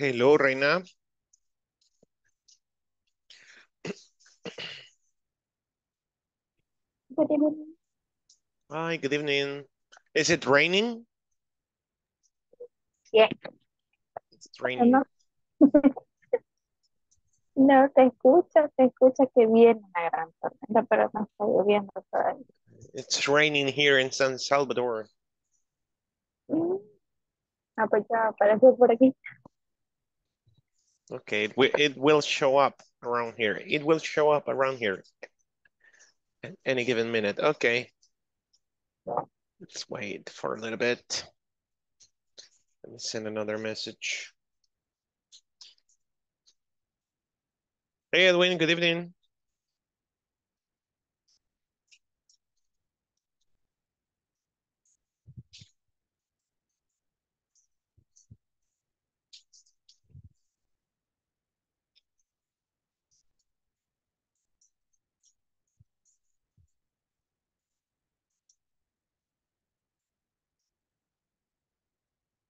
Hello, Reina. Good evening. Hi, good evening. Is it raining? Yeah. It's raining. No, no te escucha que viene una gran tormenta, pero no está lloviendo todavía. It's raining here in San Salvador. Ah, pues ya apareció por aquí. Okay, it will show up around here. It will show up around here at any given minute. Okay. Let's wait for a little bit. Let me send another message. Hey, Edwin, good evening.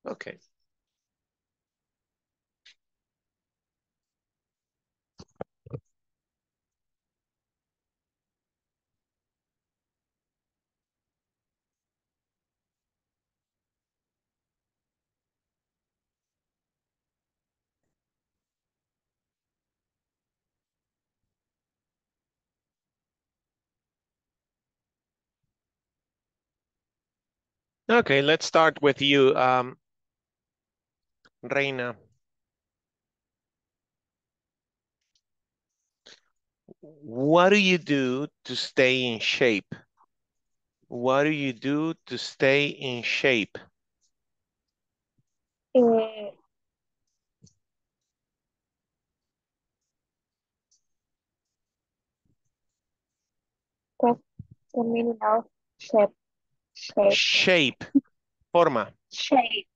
Okay. Okay, let's start with you. Reina, what do you do to stay in shape? What do you do to stay in shape? What's the meaning of shape? Shape. Shape. Forma. Shape.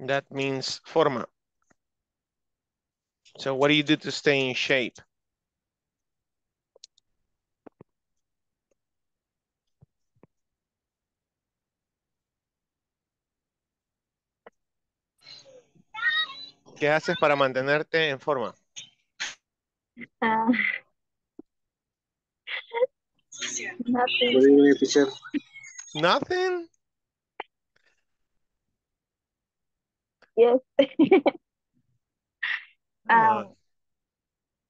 That means forma. So what do you do to stay in shape? ¿Qué haces para mantenerte en forma? Nothing. Nothing? Yes.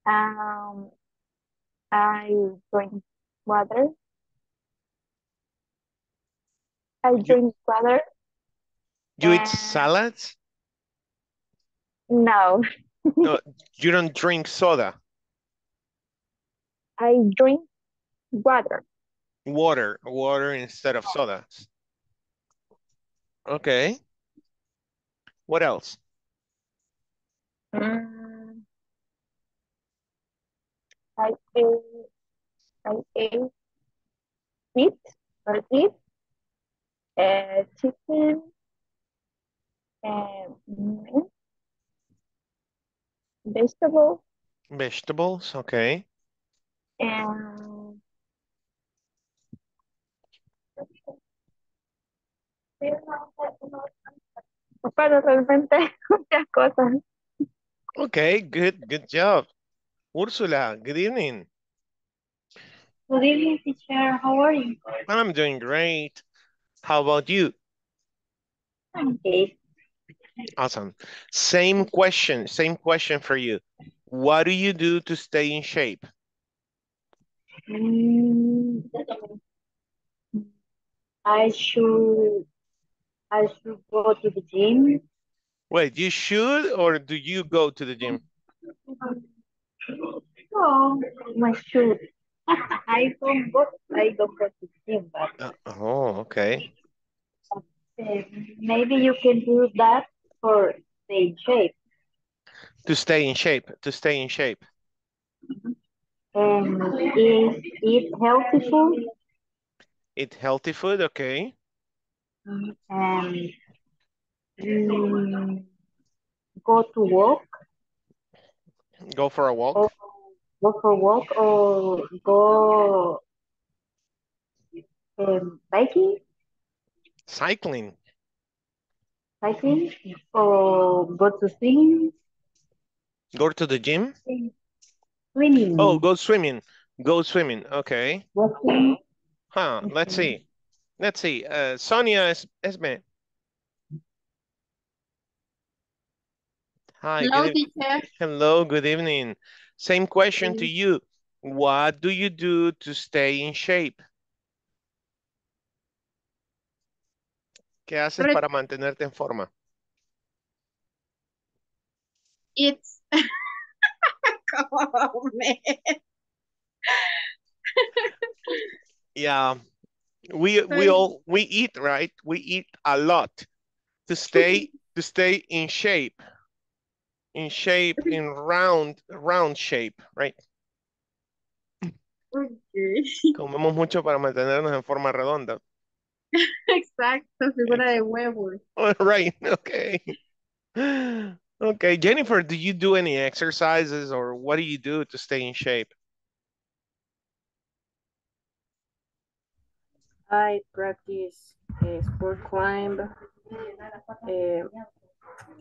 I drink water. You eat salads? No. No, you don't drink soda. I drink water. Water instead of soda. Okay. What else? I ate chicken and vegetables. Okay. And pero realmente muchas cosas. Okay, good job. Úrsula, good evening. Good evening, teacher. How are you? I'm doing great. How about you? Okay. Awesome. Same question for you. What do you do to stay in shape? I should go to the gym. Wait, you should or do you go to the gym? Oh, I should. I don't go to the gym. But okay. Maybe you can do that for stay in shape. To stay in shape. Eat healthy food. Eat healthy food, okay. Go for a walk or go biking. Cycling. Cycling or go to swimming? Go to the gym? Swimming. Oh, go swimming. Go swimming. Okay. Go swimming. Huh, let's see. Let's see. Sonia Esme. Hi. Hello, teacher. Hello, good evening. Same question to you. What do you do to stay in shape? ¿Qué haces para mantenerte en forma? It's... oh, man. Yeah, we eat, right? We eat a lot to stay in shape, in round shape, right? Okay. Comemos mucho para mantenernos en forma redonda. Exacto, figura de huevo. All right, okay. Okay, Jennifer, do you do any exercises or what do you do to stay in shape? I practice sport climb.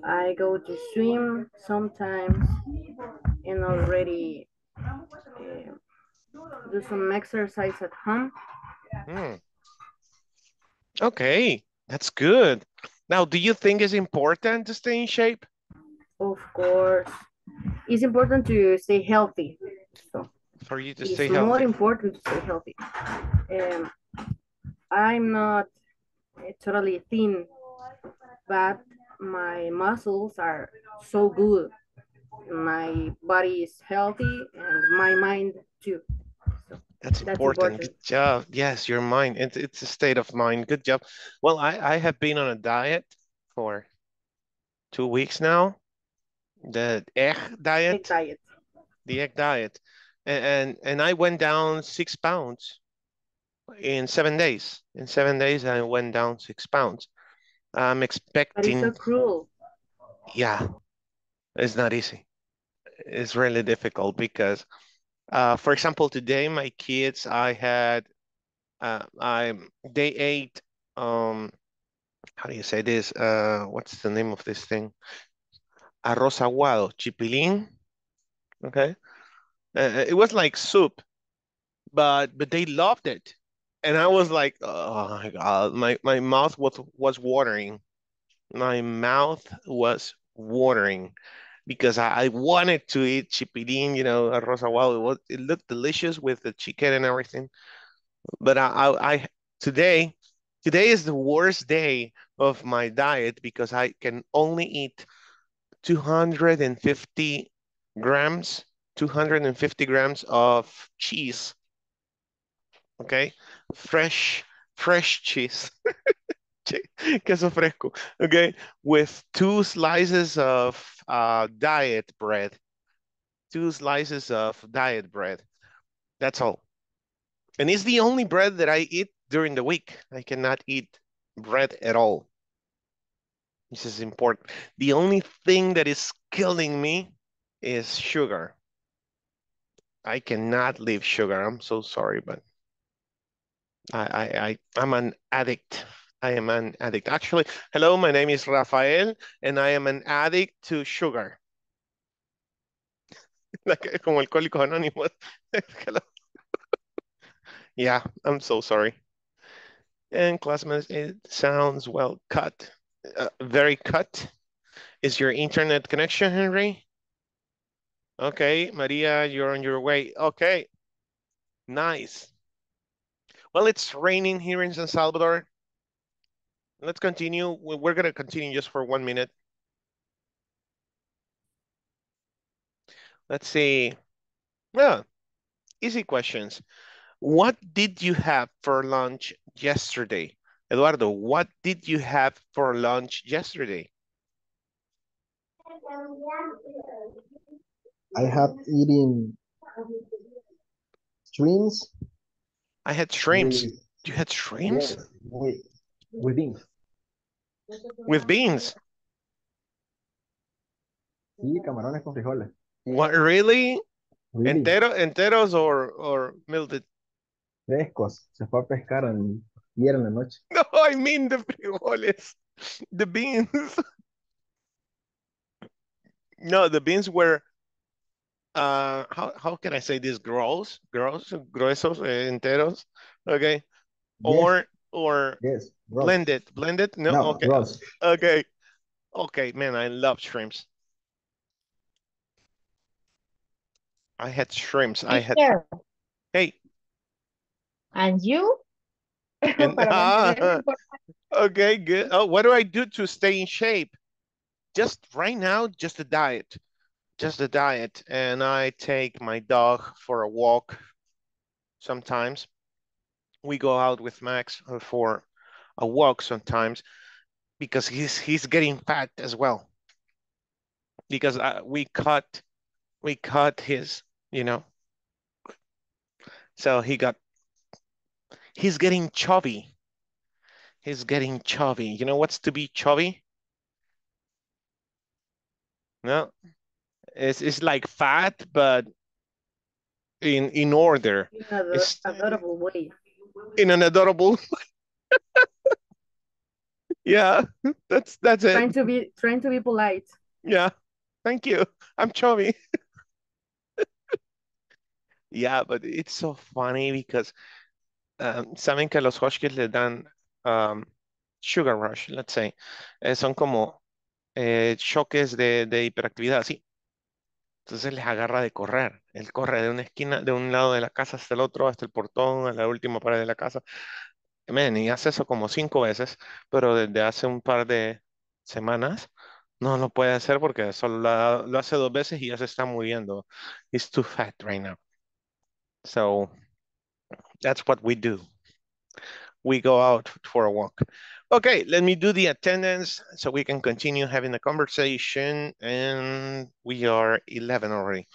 I go to swim sometimes and already do some exercise at home. Mm. Okay, that's good. Now, do you think it's important to stay in shape? Of course. It's important to stay healthy. So for you to stay healthy. It's more important to stay healthy. I'm not totally thin, but my muscles are so good. My body is healthy and my mind too. So that's important. Good job. Yes, your mind. It's a state of mind. Good job. Well, I have been on a diet for 2 weeks now. The egg diet. Egg diet. The egg diet. And I went down 6 pounds. In 7 days, I went down 6 pounds. I'm expecting. But it's so cruel. Yeah, it's not easy. It's really difficult because, for example, today my kids, they ate. How do you say this? What's the name of this thing? Arroz aguado, chipilín. Okay, it was like soup, but they loved it. And I was like, oh my God, my mouth was watering. My mouth was watering because I wanted to eat chipilín, you know, arroz aguado. It looked delicious with the chicken and everything. But today is the worst day of my diet because I can only eat 250 grams of cheese. Okay, fresh cheese, queso fresco, okay, with 2 slices of diet bread, 2 slices of diet bread, that's all. And it's the only bread that I eat during the week. I cannot eat bread at all. This is important. The only thing that is killing me is sugar. I cannot leave sugar, I'm so sorry, but I'm an addict. I am an addict. Actually, hello, my name is Rafael, and I am an addict to sugar. Like, como Alcohólicos Anónimos. Hello. Yeah, I'm so sorry. And classmates, it sounds well cut. Very cut. Is your internet connection, Henry? Okay, Maria, you're on your way. Okay, nice. Well, it's raining here in San Salvador. Let's continue. We're going to continue just for 1 minute. Let's see. Yeah, easy questions. What did you have for lunch yesterday? Eduardo, what did you have for lunch yesterday? I have eaten shrimps. I had shrimps. You had shrimps? With beans. With beans? Sí, camarones con frijoles. What, really? Really? Enteros or melted? Frescos. Se fue a pescar a las 10 de la noche. No, I mean the frijoles, the beans. No, the beans were, how can I say this? Gruesos, enteros, okay? Yes. Or yes. Blended, no, okay. Gross. Okay, man, I love shrimps. I had shrimps. Sure. Hey. And you? And, okay, good. Oh, what do I do to stay in shape? Just right now, just a diet. And I take my dog for a walk sometimes. We go out with Max for a walk sometimes because he's getting fat as well. Because we cut his, you know. So he's getting chubby. He's getting chubby. You know what's to be chubby? No, it's like fat, but in order. In an adorable way. Yeah, that's it. Trying to be polite. Yeah, thank you. I'm chubby. Yeah, but it's so funny because saben que los huskies le dan sugar rush, let's say. Son como choques de hiperactividad, así. Entonces les agarra de correr. Él corre de una esquina, de un lado de la casa hasta el otro, hasta el portón, a la última pared de la casa. Man, y hace eso como 5 veces, pero desde hace un par de semanas no lo puede hacer porque solo lo hace 2 veces y ya se está muriendo. He's too fat right now. So that's what we do. We go out for a walk. Okay, let me do the attendance so we can continue having a conversation. And we are 11 already.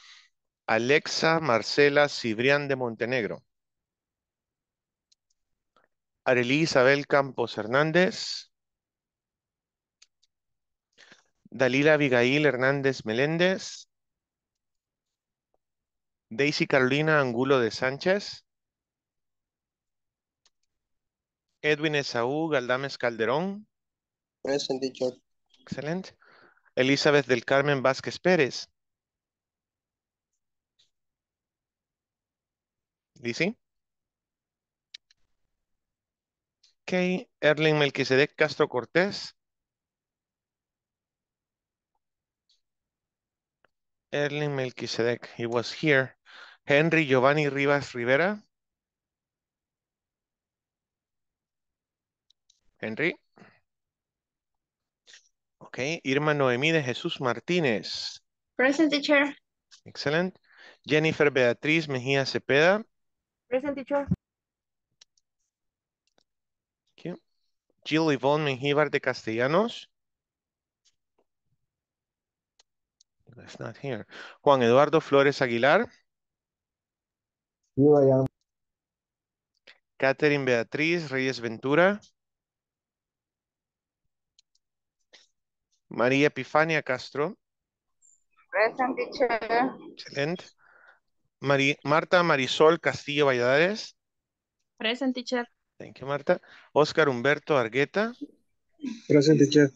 Alexa Marcela Cibrián de Montenegro. Arely Isabel Campos Hernández. Dalila Abigail Hernández Meléndez. Daisy Carolina Angulo de Sánchez. Edwin Esaú Galdámez Calderón. Present, teacher. Excellent. Elizabeth del Carmen Vázquez Pérez. Lizzie. Okay. Erling Melquisedec Castro Cortés. Erling Melquisedec, he was here. Henry Giovanni Rivas Rivera. Henry. Okay, Irma Noemí de Jesús Martínez. Present, teacher. Excellent. Jennifer Beatriz Mejía Cepeda. Present, teacher. Thank you. Jill Yvonne Mejivar de Castellanos. That's not here. Juan Eduardo Flores Aguilar. Here I am. Catherine Beatriz Reyes Ventura. María Epifania Castro. Present, teacher. Excelente. Marta Marisol Castillo Valladares. Present, teacher. Thank you, Marta. Oscar Humberto Argueta. Present, teacher.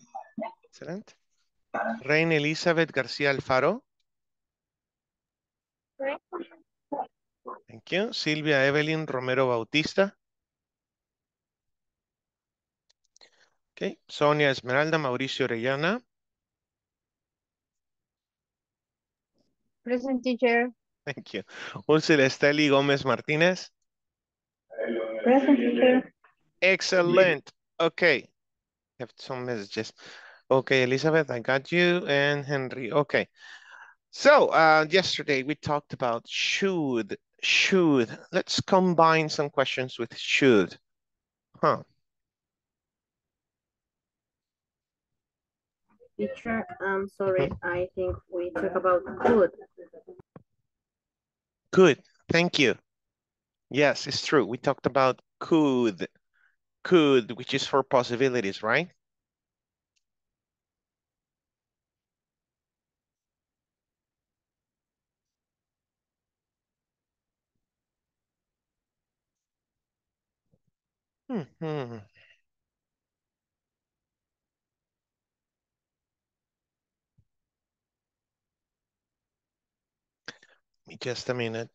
Excelente. Reina Elizabeth García Alfaro. Thank you. Silvia Evelyn Romero Bautista. Okay. Sonia Esmeralda Mauricio Rellana. Present, teacher. Thank you. Úrsula Esteli Gómez Martínez. Present, teacher. Excellent. Okay. I have some messages. Okay, Elizabeth, I got you. And Henry. Okay. So yesterday we talked about should. Let's combine some questions with should. Huh. Teacher, I'm sorry, I think we talk about could. Could, thank you. Yes, it's true. We talked about could, which is for possibilities, right? me just a minute.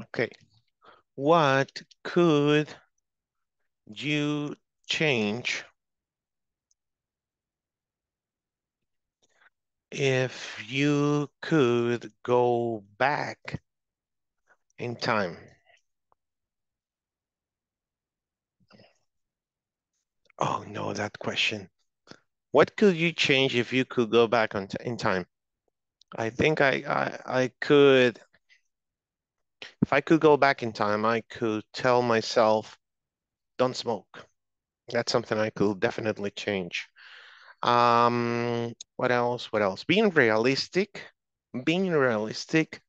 Okay. What could you change if you could go back in time? Oh no, that question. What could you change if you could go back in time? I think I could, if I could go back in time, I could tell myself, don't smoke. That's something I could definitely change. What else? What else? Being realistic. Being realistic.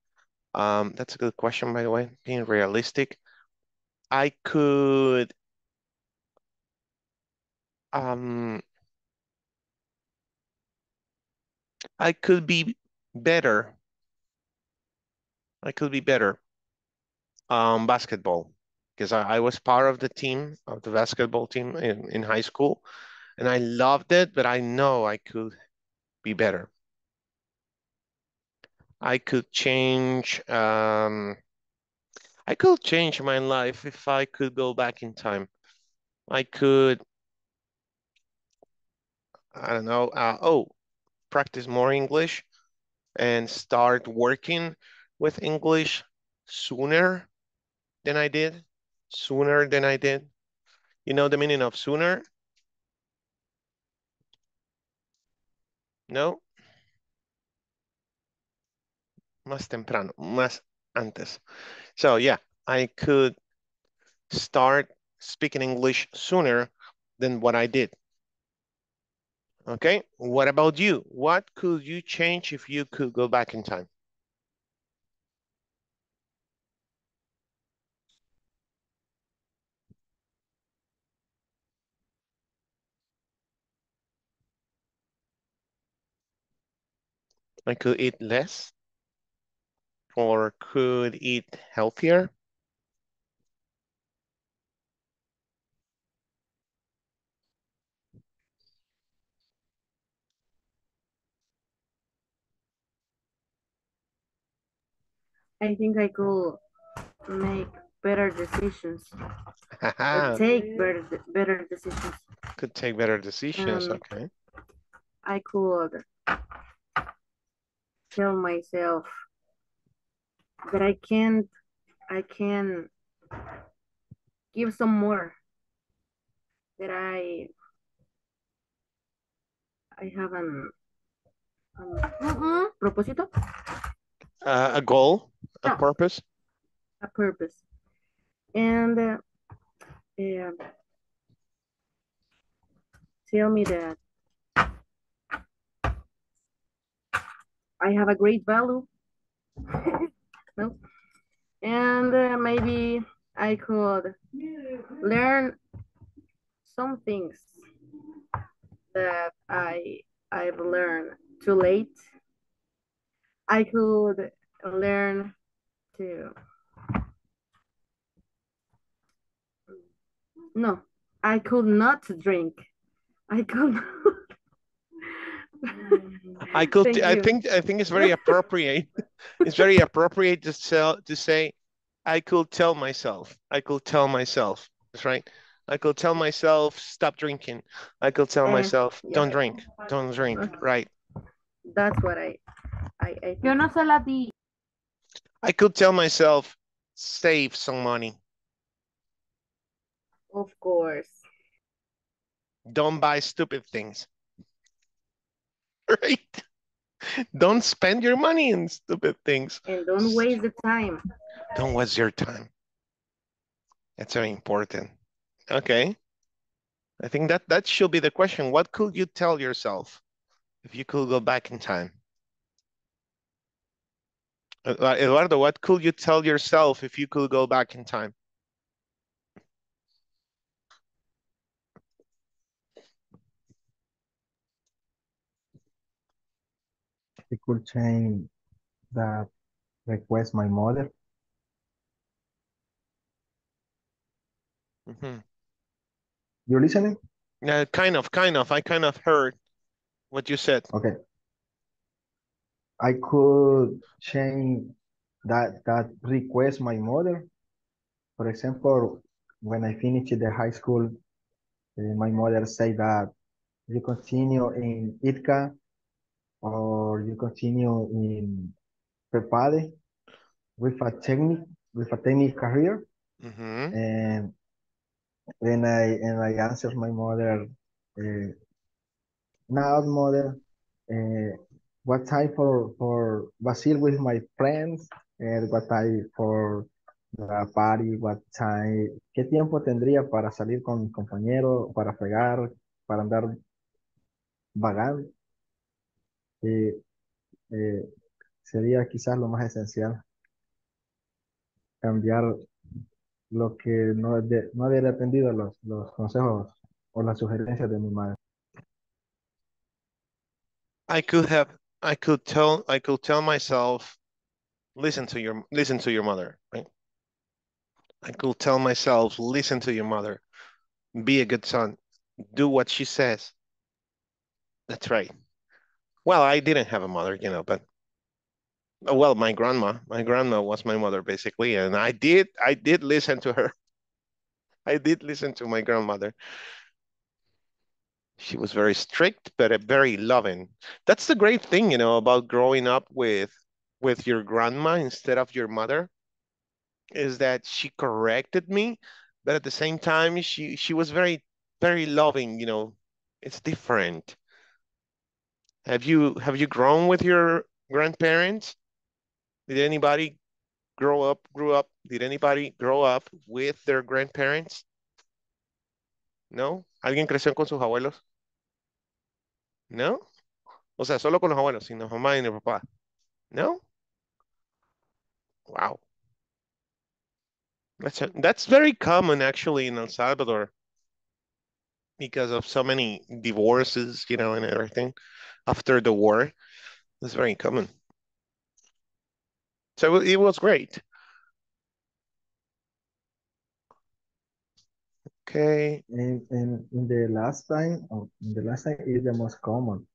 That's a good question, by the way. Being realistic. I could. I could be better. I could be better. Basketball, because I was part of the team, of the basketball team in high school, and I loved it, but I know I could be better. I could change my life if I could go back in time. I could, I don't know, practice more English and start working with English sooner than I did, You know the meaning of sooner? No. Más temprano, más antes. So yeah, I could start speaking English sooner than what I did. Okay, what about you? What could you change if you could go back in time? I could eat less or could eat healthier. I think I could make better decisions. Take better decisions. Could take better decisions, okay. I could tell myself that I can give some more, that I have an propósito, a goal, a purpose, and tell me that I have a great value. No? And maybe I could learn some things that I've learned too late. I could learn to... No, I could not drink. I could... I could. I think it's very appropriate. It's very appropriate to say, I could tell myself. I could tell myself. That's right. I could tell myself stop drinking. I could tell myself don't drink. Don't drink. Okay. Right. That's what I. Yo no sé latín. I could tell myself save some money. Of course. Don't buy stupid things. Right. Don't spend your money in stupid things. And don't waste the time. Don't waste your time. That's very important. Okay. I think that should be the question. What could you tell yourself if you could go back in time? Eduardo, what could you tell yourself if you could go back in time? I could change that request my mother. Mm-hmm. You're listening? Kind of. I kind of heard what you said. Okay. I could change that request my mother. For example, when I finished the high school, my mother said that you continue in ITCA or you continue in PEPADE with a technical career. Mm-hmm. And when I answered my mother, now mother, what time for Brazil with my friends, and what time for the party, what time, qué tiempo tendría para salir con mi compañero, para fregar, para andar vagando, sería quizás lo más esencial, cambiar lo que no había aprendido los consejos o las sugerencias de mi madre. I could tell myself, listen to your mother, right? I could tell myself, listen to your mother, be a good son, do what she says. That's right. Well, I didn't have a mother, but well, my grandma was my mother basically, and I did listen to her. I did listen to my grandmother. She was very strict, but very loving. That's the great thing, about growing up with your grandma instead of your mother, is that she corrected me, but at the same time, she was very, very loving, It's different. Have you grown with your grandparents? Did anybody grow up with their grandparents? No. ¿Alguien creció con sus abuelos? No. O sea, solo con los abuelos, sin la mamá y el papá. No. Wow. That's very common actually in El Salvador because of so many divorces, and everything after the war. That's very common. So it was great. Okay. And in the last time is the most common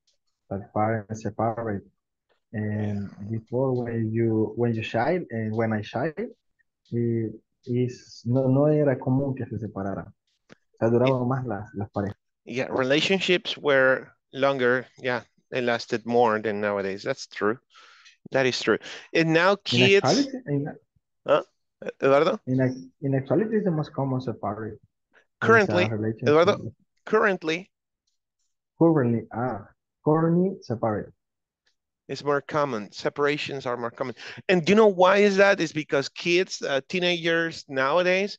that parents separate. And before when you child and when I child, no era común que se separaran. O sea, duraban más las parejas. Yeah, relationships were longer. Yeah, they lasted more than nowadays. That's true. That is true. And now kids. Eduardo? In actuality, it's the most common separate. Currently, separate. It's more common. Separations are more common. And do you know why is that? It's because kids, teenagers nowadays,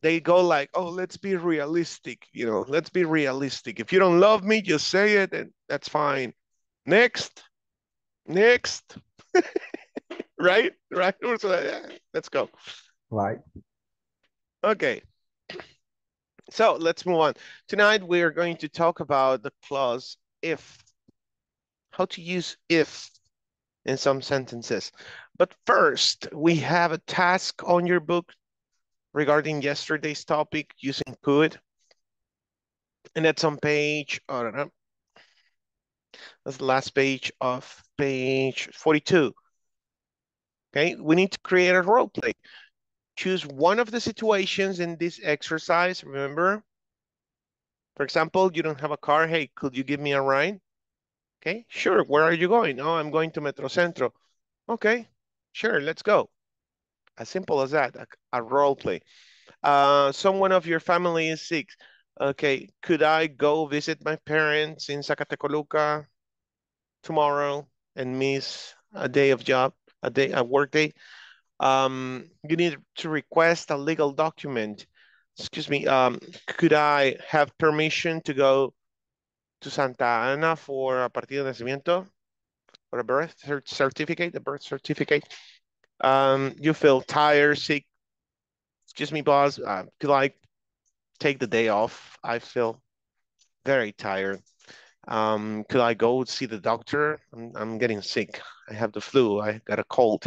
they go like, oh, let's be realistic. Let's be realistic. If you don't love me, just say it, and that's fine. Next. Right? Let's go. Right. Okay. So let's move on. Tonight, we are going to talk about the clause if. How to use if in some sentences. But first, we have a task on your book regarding yesterday's topic using could. And that's on page, that's the last page of page 42. Okay, we need to create a role play. Choose one of the situations in this exercise, remember? For example, you don't have a car. Hey, could you give me a ride? Okay, sure, where are you going? Oh, I'm going to Metro Centro. Okay, sure, let's go. As simple as that, a role play. Someone of your family is sick. Okay, could I go visit my parents in Zacatecoluca tomorrow and miss a day of job, a work day? You need to request a legal document. Excuse me, could I have permission to go to Santa Ana for a partida de nacimiento or a birth certificate. You feel tired, sick. Excuse me, boss. Could I take the day off? I feel very tired. Could I go see the doctor? I'm getting sick. I have the flu. I got a cold.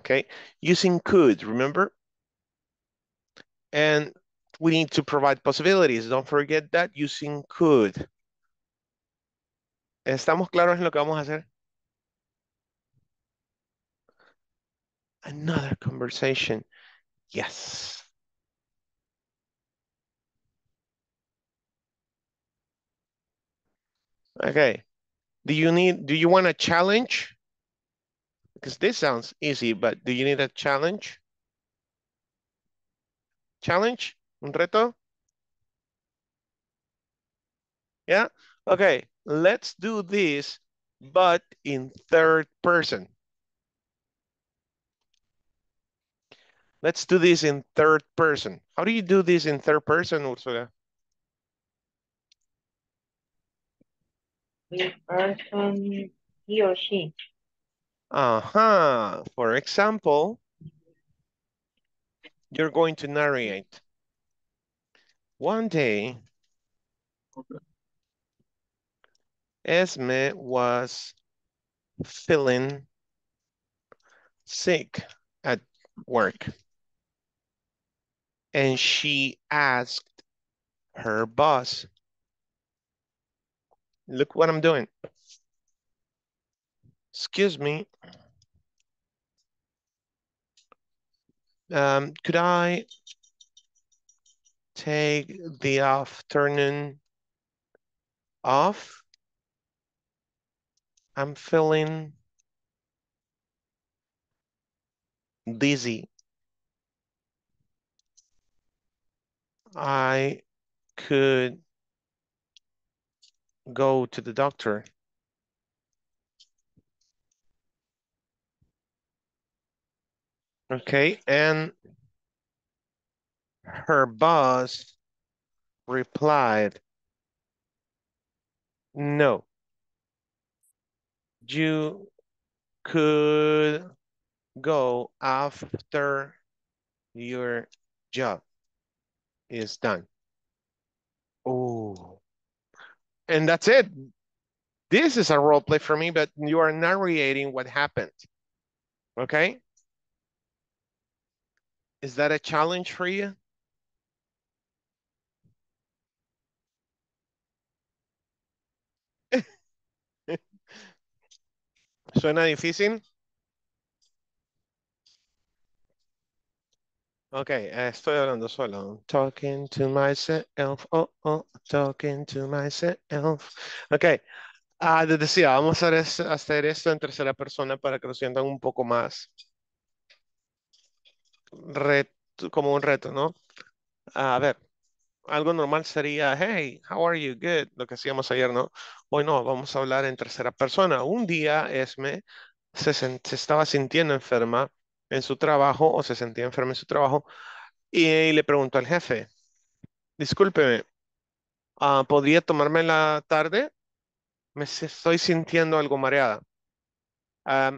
Okay. Using could, remember? And we need to provide possibilities. Don't forget that using could. ¿Estamos claros en lo que vamos a hacer? Another conversation. Yes. Okay. Do you want a challenge? Because this sounds easy, but do you need a challenge? Challenge? Un reto? Yeah? Okay. Let's do this, but in third person. Let's do this in third person. How do you do this in third person, Ursula? The person, he or she. Uh-huh. For example, you're going to narrate. One day, Esme was feeling sick at work. And she asked her boss, look what I'm doing. Excuse me. Could I take the afternoon off? I'm feeling dizzy. I could go to the doctor. Okay, and her boss replied, no, you could go after your job is done. Oh, and that's it. This is a role play for me, but you are narrating what happened. Okay. Is that a challenge for you? ¿Suena difícil? Okay, estoy hablando solo. I'm talking to myself. Oh, talking to myself. Okay, les decía, vamos a hacer esto en tercera persona para que lo sientan un poco más. Como un reto, ¿no? A ver, algo normal sería, hey, how are you? Good. Lo que hacíamos ayer, ¿no? Hoy no, vamos a hablar en tercera persona. Un día Esme se estaba sintiendo enferma en su trabajo o se sentía enferma en su trabajo y le preguntó al jefe, discúlpeme, ¿podría tomarme la tarde? Me estoy sintiendo algo mareada.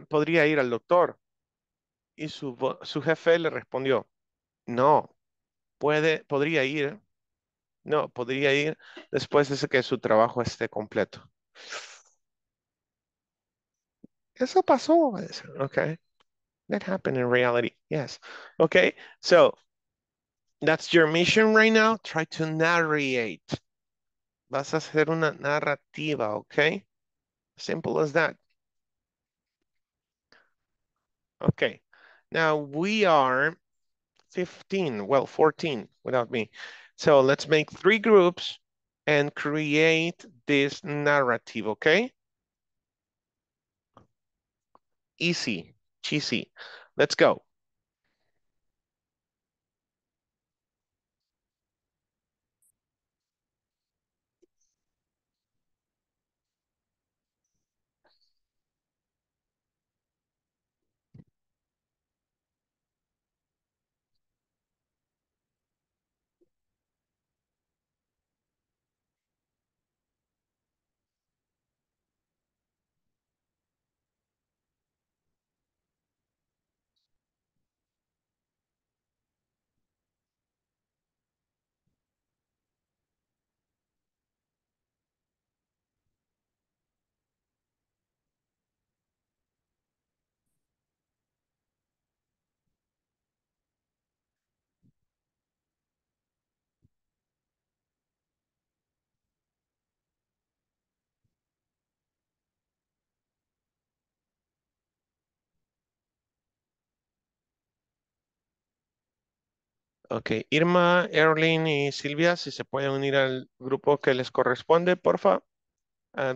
¿Podría ir al doctor? Y su jefe le respondió, no, podría ir después de que su trabajo esté completo. Eso pasó, okay. That happened in reality, yes. Okay, so that's your mission right now. Try to narrate. Vas a hacer una narrativa, okay? Simple as that. Okay. Now we are 14 without me. So let's make three groups and create this narrative, okay? Easy, cheesy. Let's go. Ok, Irma, Erling y Silvia, si se pueden unir al grupo que les corresponde, porfa.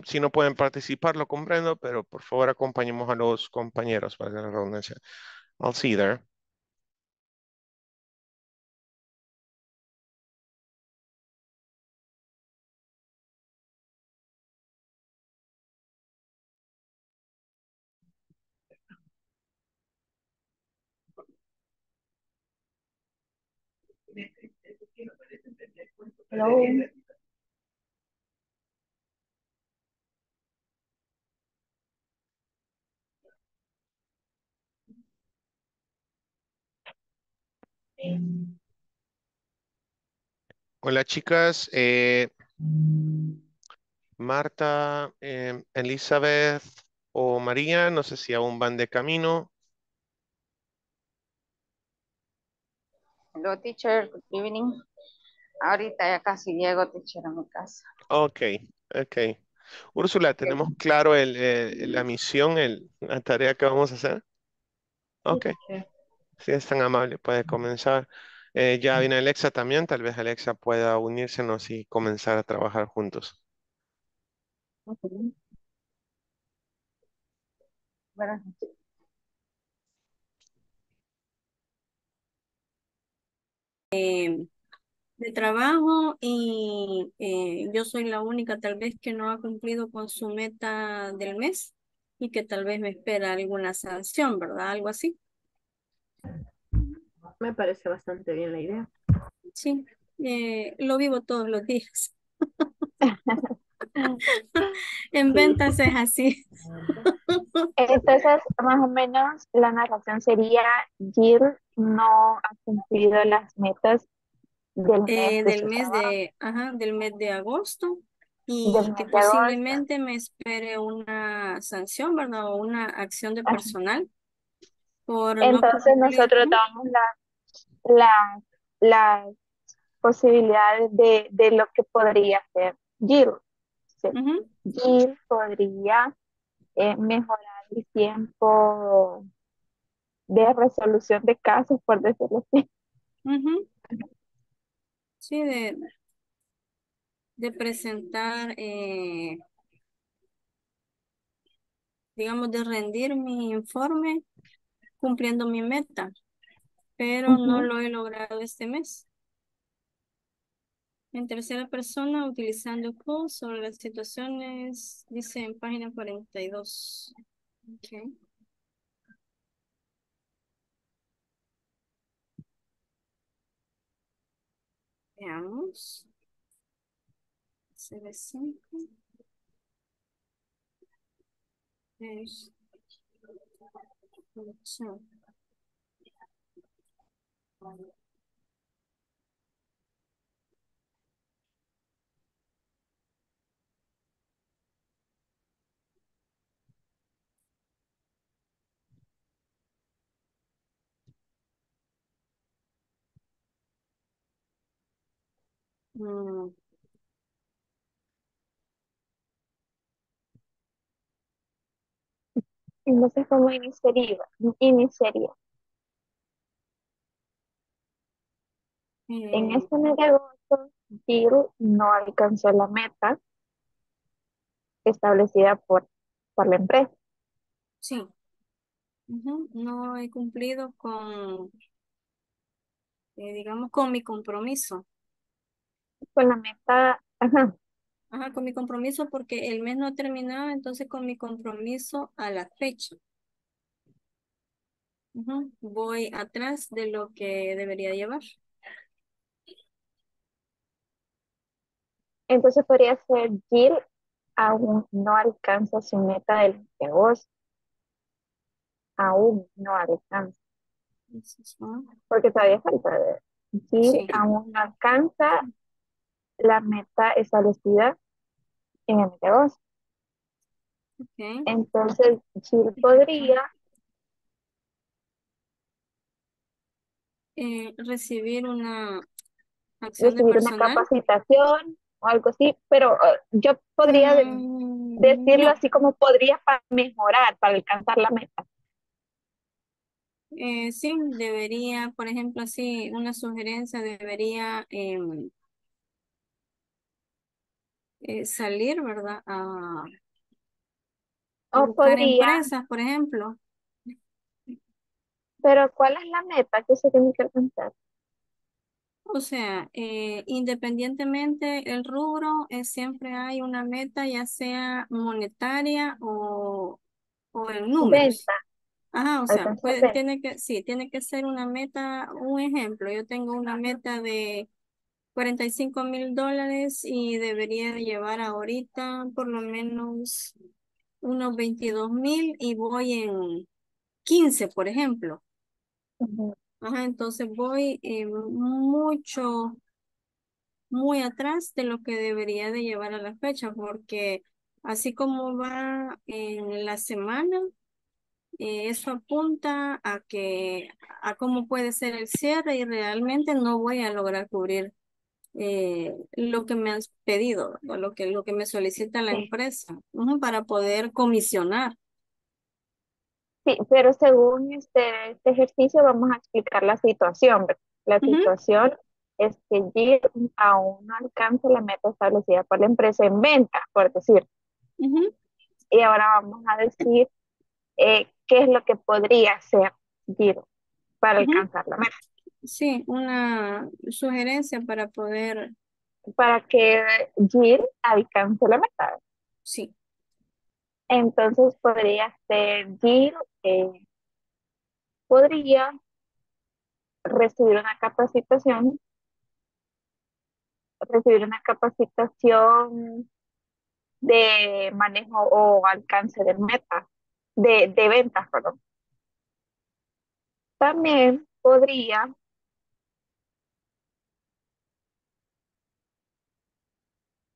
Si no pueden participar, lo comprendo, pero por favor acompañemos a los compañeros para la redundancia. I'll see you there. Hello. Hola chicas, Marta, Elizabeth o María, no sé si aún van de camino. Hello teacher, good evening. Ahorita ya casi llego, teacher, a mi casa. Ok, ok. Úrsula, ¿tenemos claro la misión, la tarea que vamos a hacer? Ok. Si es tan amable, puede comenzar. Ya viene Alexa también, tal vez Alexa pueda unírsenos y comenzar a trabajar juntos. Okay. Buenas noches. De trabajo y yo soy la única tal vez que no ha cumplido con su meta del mes y que tal vez me espera alguna sanción, ¿verdad? Algo así. Me parece bastante bien la idea. Sí, lo vivo todos los días. En ventas es así. Entonces, más o menos, la narración sería Jill no ha cumplido las metas del mes de agosto y que posiblemente me espere una sanción, ¿verdad? O una acción de personal. Por entonces no nosotros damos la posibilidad de lo que podría hacer Jill. Sí. Jill podría mejorar el tiempo de resolución de casos, por decirlo así. Sí, de presentar, digamos, de rendir mi informe cumpliendo mi meta, pero no lo he logrado este mes. En tercera persona, utilizando Q sobre las situaciones, dice en página 42. Okay. Veamos. CB5. No sé cómo iniciaría. En este mes de agosto, Jill no alcanzó la meta establecida por la empresa. Sí. No he cumplido con, digamos, con mi compromiso. Con la meta, con mi compromiso porque el mes no ha terminado, entonces con mi compromiso a la fecha. Voy atrás de lo que debería llevar. Entonces podría ser Jill aún no alcanza su meta del mes de agosto. Aún no alcanza. Porque todavía falta. Jill aún no alcanza la meta establecida en el mes de agosto. Entonces, Jill podría recibir una acción de personal, una capacitación o algo así, pero yo podría decirlo así como podría para mejorar, para alcanzar la meta. Sí, debería, por ejemplo, sí, una sugerencia debería salir, ¿verdad? A O buscar podría, empresas, por ejemplo. pero ¿cuál es la meta que se tiene que alcanzar? O sea, independientemente el rubro, siempre hay una meta, ya sea monetaria o en números. Venta, Ajá, o sea, alcanzar venta. Tiene que ser una meta, un ejemplo. Yo tengo una meta de 45 mil dólares y debería de llevar ahorita por lo menos unos 22 mil y voy en 15, por ejemplo. Ujú. Ajá, entonces voy muy atrás de lo que debería de llevar a la fecha, porque así como va en la semana, eso apunta a cómo puede ser el cierre y realmente no voy a lograr cubrir lo que me han pedido, o lo que me solicita la Sí. empresa, ujú, para poder comisionar. Sí, pero según este ejercicio vamos a explicar la situación, ¿verdad? La Ujú, situación es que Jill aún no alcanza la meta establecida por la empresa en venta, por decir. ujú. Y ahora vamos a decir qué es lo que podría hacer Jill para Ujú. alcanzar la meta, Sí, una sugerencia para poder, para que Jill alcance la meta. sí. Entonces podría ser Jill, podría recibir una capacitación de manejo o alcance de metas, de ventas, perdón. También podría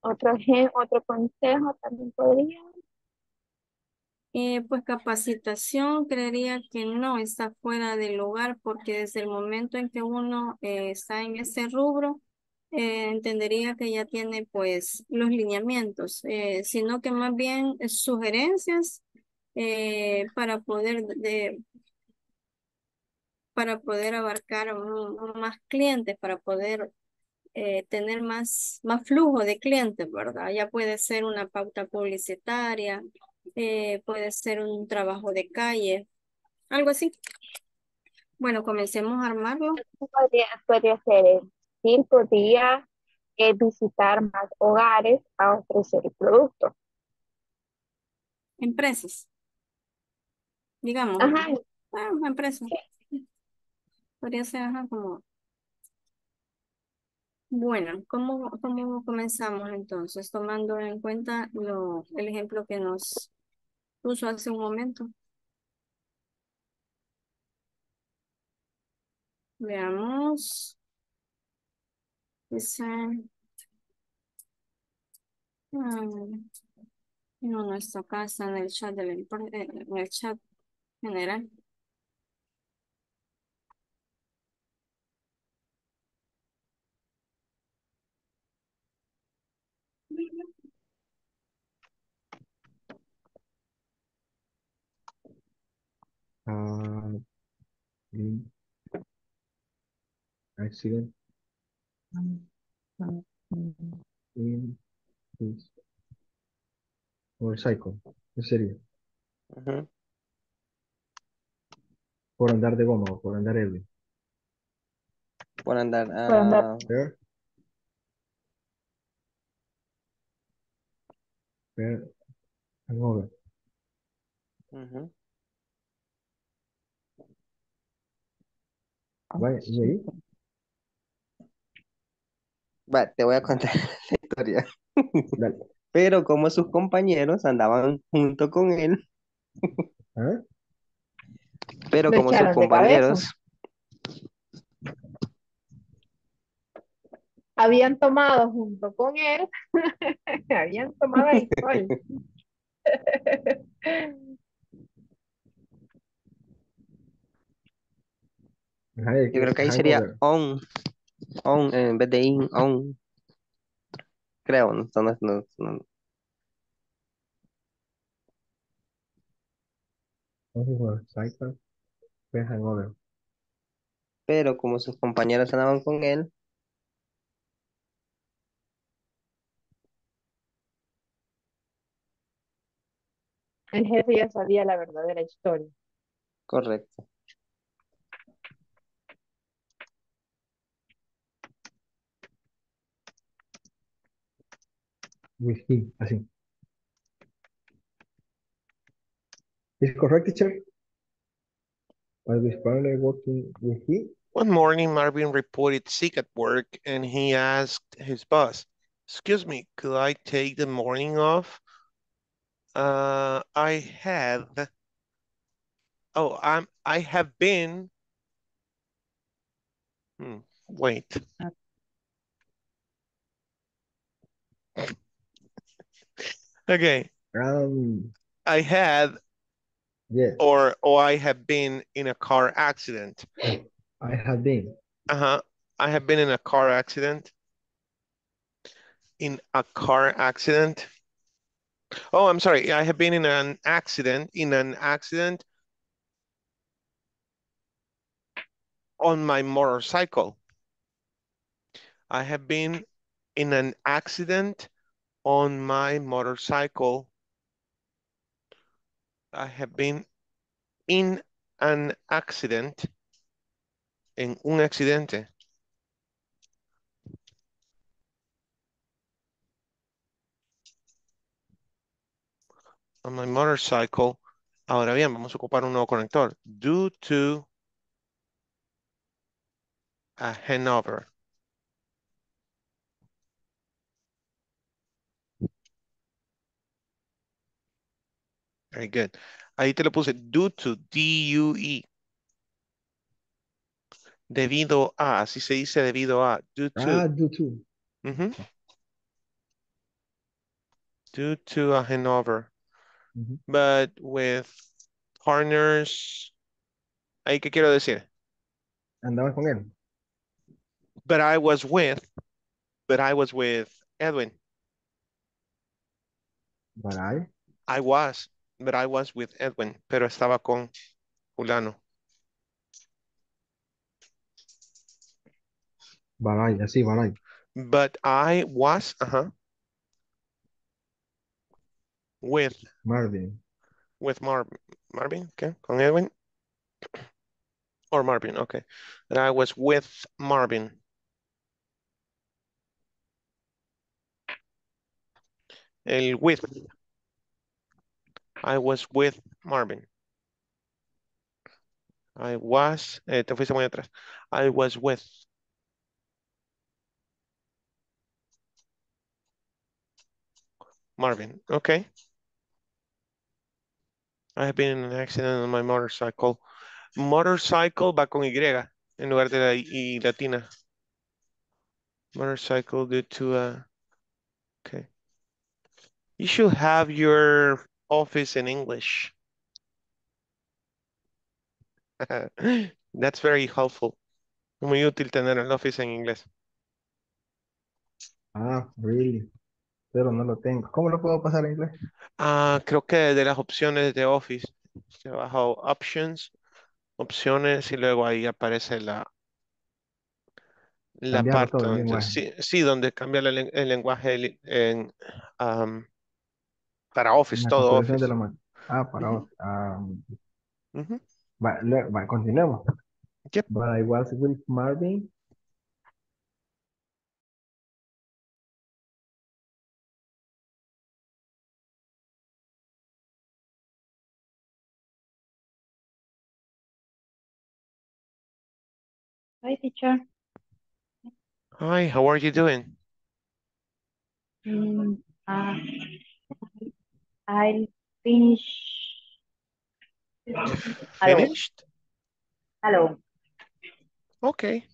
otro consejo, también podría. Pues capacitación, creería que no está fuera del lugar porque desde el momento en que uno está en ese rubro, entendería que ya tiene pues los lineamientos, sino que más bien sugerencias para poder abarcar más clientes, para poder tener más flujo de clientes, ¿verdad? Ya puede ser una pauta publicitaria, puede ser un trabajo de calle, algo así. Bueno, comencemos a armarlo. Podría ser Gil podría visitar más hogares a ofrecer el producto. Empresas, digamos, Ajá, ¿verdad? Ah, una empresa. Podría ser, ajá, como... Bueno, ¿cómo comenzamos entonces? Tomando en cuenta el ejemplo que nos puso hace un momento. Veamos. Dice, mm, no está acá, está en el chat en el chat general. Ah, mm, accident in this or cycle. ¿Qué sería? Ujú. Por andar de goma o por andar ebrio. Por andar por andar. a Fair, fair and over. Wait. Te voy a contar la historia. Dale. Pero como sus compañeros andaban junto con él, ¿Ah? pero Lo como sus echaron de cabeza. compañeros, Habían tomado junto con él, habían tomado alcohol. Ajá, yo creo que ahí sería hangover. on en vez de in, on, creo, no. Only for cycle. fue Hangover. Pero como sus compañeras andaban con él, el jefe ya sabía la verdadera historia. Correcto. Whisky, así. Is correct, teacher? I was probably working with him. One morning, Marvin reported sick at work, and he asked his boss, "Excuse me, could I take the morning off? I have been. Wait. Okay. I had." Yes. Or I have been in a car accident. I have been. I have been in a car accident. In a car accident. Oh, I'm sorry. I have been in an accident. In an accident. On my motorcycle. I have been in an accident on my motorcycle. I have been in an accident, en un accidente. On my motorcycle. Ahora bien, vamos a ocupar un nuevo conector. Due to a hangover. Very good. Ahí te lo puse due to, D-U-E. Debido a, así se dice debido a. Due to. Ah, due to. Mm-hmm. Due to a hangover. Mm-hmm. But with partners, ¿ahí qué quiero decir? Andaba con él. But I was with Edwin. But I was with Edwin, pero estaba con fulano. But I. But I was, with Marvin. Marvin, okay, con Edwin. Or Marvin, okay. And I was with Marvin. El with. I was with Marvin. I was, te fuiste muy atrás. I was with. Marvin, okay. I have been in an accident on my motorcycle. Motorcycle va con Y en lugar de la Y latina. Motorcycle due to a, okay. You should have your office in English. That's very helpful. Muy útil tener el office en inglés. Ah, really? Pero no lo tengo. ¿Cómo lo puedo pasar en inglés? Ah, creo que de las opciones de Office, se baja options, opciones y luego ahí aparece la parte donde, sí, donde cambia el lenguaje en para Office, todo Office. De la para Office. Continuemos. Yep. But I was with Marvin. Hi, teacher. Hi, how are you doing? I finished. Hello. Okay.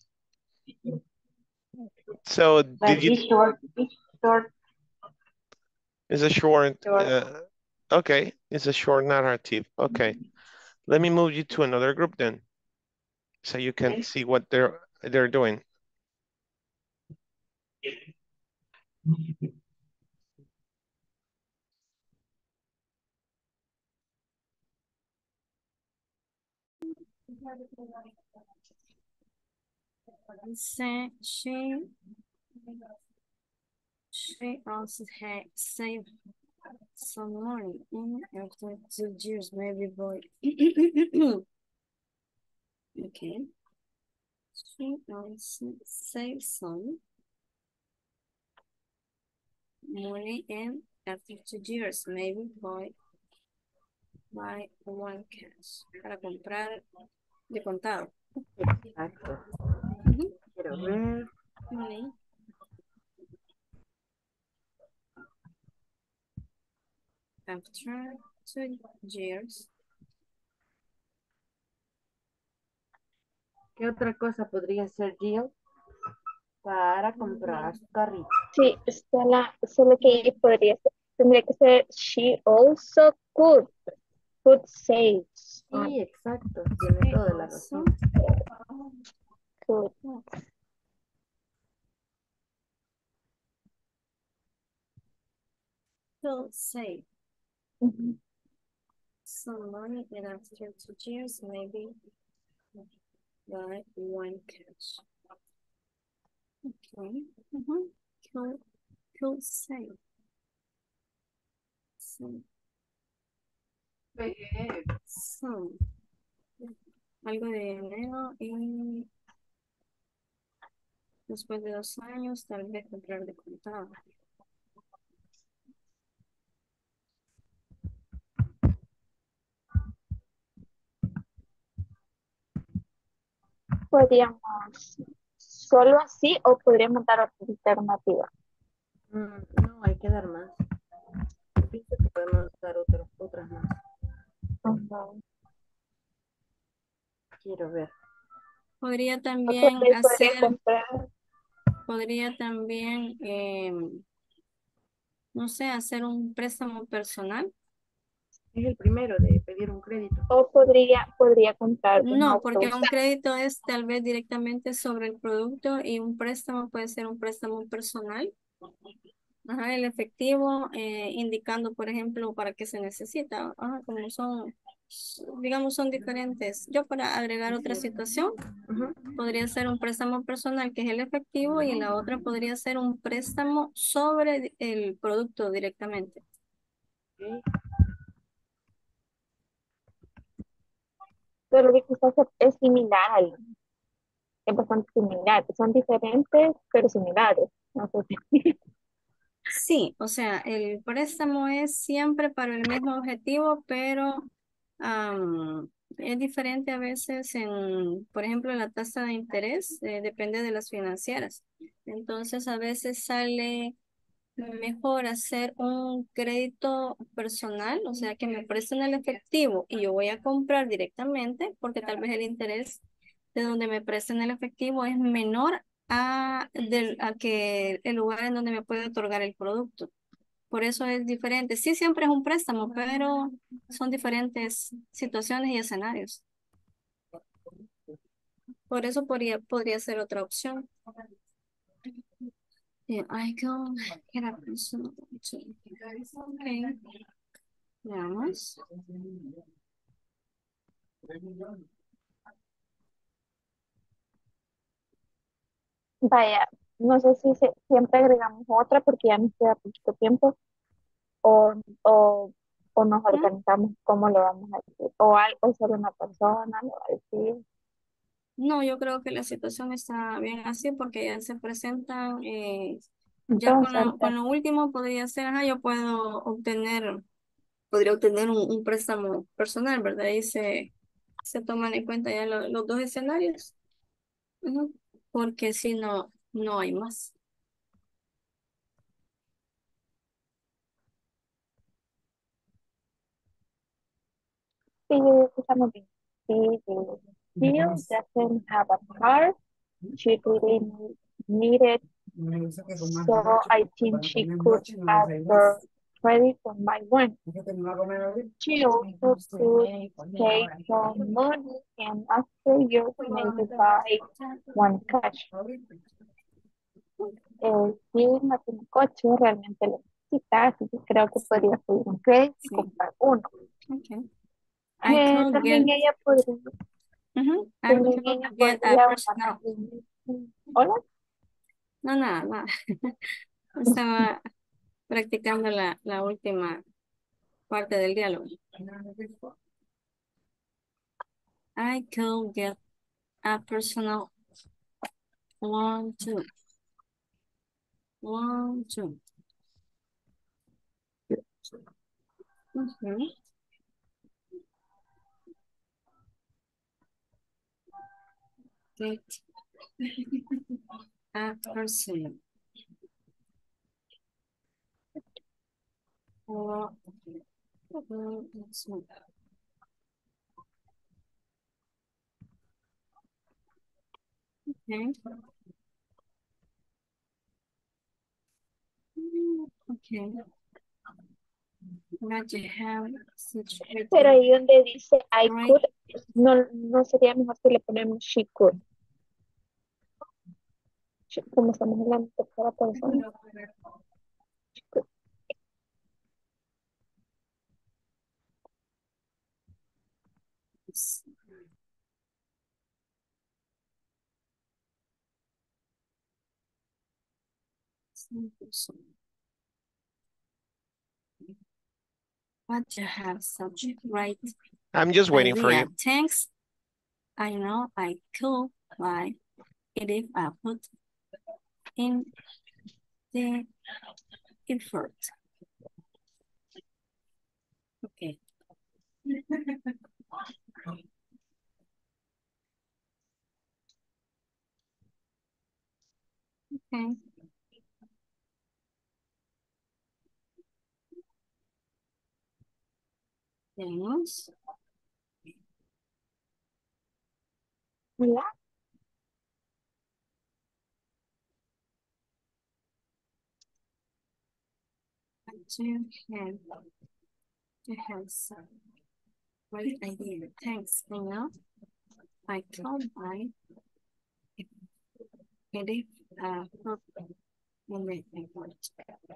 So but did you? It's short. It's a short. Okay, it's a short narrative. Okay, let me move you to another group then, so you can see what they're doing. She also had saved some money in after 2 years, maybe boy. Okay. She also saved some money and after 2 years, maybe boy. Buy one cash para comprar de contado. Exacto. Quiero ver. Money. After 2 years. ¿Qué otra cosa podría ser, Jill? Para comprar su carrito. Sí, solo que podría ser. Tendría que ser, she also could. Good saves. Sí, exacto. Tiene toda la razón. Good. Good save. Some money and after 2 years, maybe buy one cash. Okay. Good save. So. So, algo de enero y después de 2 años tal vez comprar de contado. Podríamos solo así o podríamos dar otra alternativa. No, hay que dar más. Dice que podemos dar otras más. Quiero ver. Podría también no sé, hacer un préstamo personal. Es el primero de pedir un crédito. O podría comprar. No, porque un crédito es tal vez directamente sobre el producto y un préstamo puede ser un préstamo personal. Ajá, el efectivo, indicando, por ejemplo, para qué se necesita. Ajá, como son, digamos, son diferentes. Yo para agregar otra situación, podría ser un préstamo personal, que es el efectivo, y la otra podría ser un préstamo sobre el producto directamente. Okay. Pero lo que quizás es similar, es bastante similar. Son diferentes, pero similares. No sé. Sí, o sea, el préstamo es siempre para el mismo objetivo, pero es diferente a veces en, por ejemplo, la tasa de interés, depende de las financieras. Entonces, a veces sale mejor hacer un crédito personal, o sea, que me presten el efectivo y yo voy a comprar directamente, porque tal vez el interés de donde me presten el efectivo es menor a que el lugar en donde me puede otorgar el producto. Por eso es diferente. Sí, siempre es un préstamo, pero son diferentes situaciones y escenarios. Por eso podría ser otra opción. Yeah, I go get a personal. Okay. Veamos. Vaya, no sé si siempre agregamos otra porque ya nos queda poquito tiempo o nos organizamos cómo lo vamos a decir o solo una persona lo va a decir. No, yo creo que la situación está bien así porque ya se presentan ya entonces, con lo último podría ser, yo podría obtener un préstamo personal, ¿verdad? Y se toman en cuenta ya los dos escenarios. Porque si no, no hay más. Sí, estamos bien. Jill doesn't have a car. She really needed it. So I think she could ask for credit on my one. She also could take some money and after you maybe buy one cash. Si no tiene coche, realmente lo necesita, así que creo que podría pedir un crédito y comprar uno. Okay. También ella podría I'm trying to get a personal. Hola. No, nada, nada. Estaba practicando la última parte del diálogo. I could get a personal one, two. One, two. Okay. Get a personal one, two. Okay. Okay. Not you have such. Pero ahí donde dice I could, no sería mejor si le ponemos she could. Como estamos en la tercera persona. She could. But you have subject right. I'm just waiting for you. Thanks. I know I could buy it if I put in the effort. Okay. Okay. Tenemos. Hola. I have some great idea. Thanks, Daniel. I can't buy it if perfect moment I want to.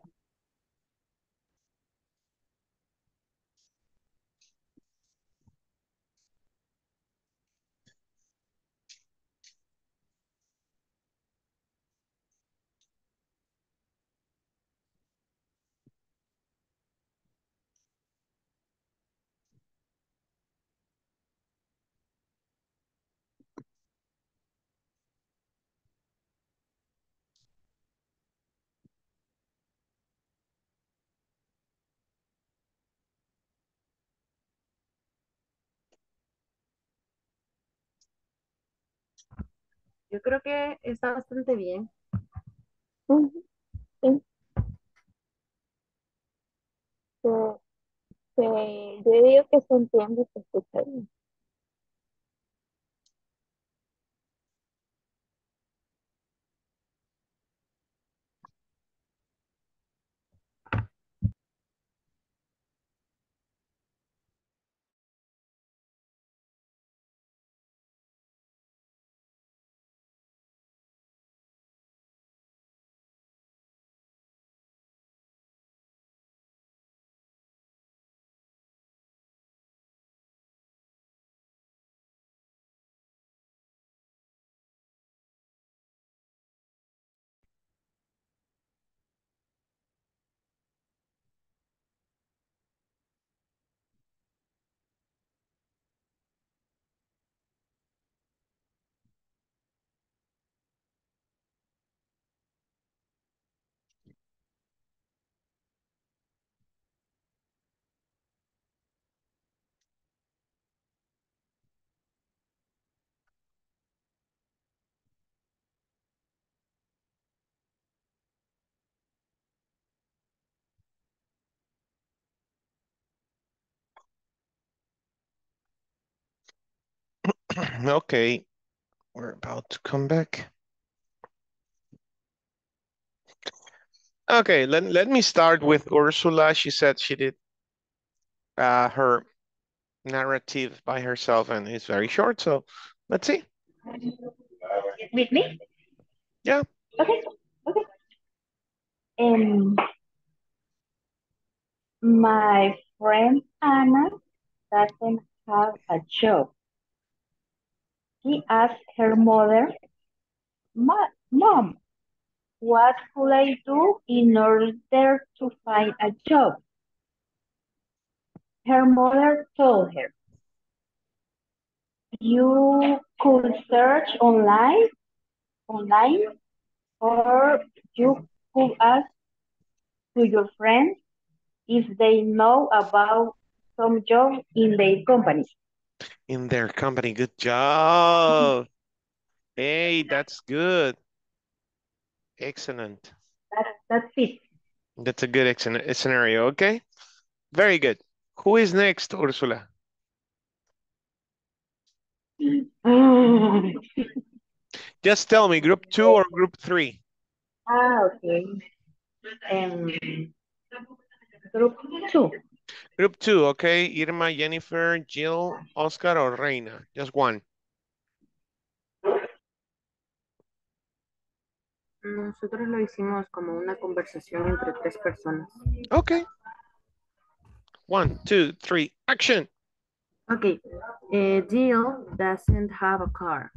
Yo creo que está bastante bien. Sí. Yo digo que se entiende y se escucha bien. Okay, we're about to come back. Okay, let me start with Ursula. She said she did her narrative by herself and it's very short, so let's see. With me? Yeah. Okay. My friend Anna doesn't have a job. She asked her mother, Mom, what could I do in order to find a job? Her mother told her, you could search online, or you could ask to your friends if they know about some job in their company. In their company, good job. Hey, that's good. Excellent. That's it. That's a good scenario, okay? Very good. Who is next, Ursula? Just tell me, group two or group three? Ah, okay. Group two. Group two, okay. Irma, Jennifer, Jill, Oscar, or Reina? Just one. Nosotros lo hicimos como una conversación entre tres personas. Okay. 1, 2, 3, action. Okay. Jill doesn't have a car.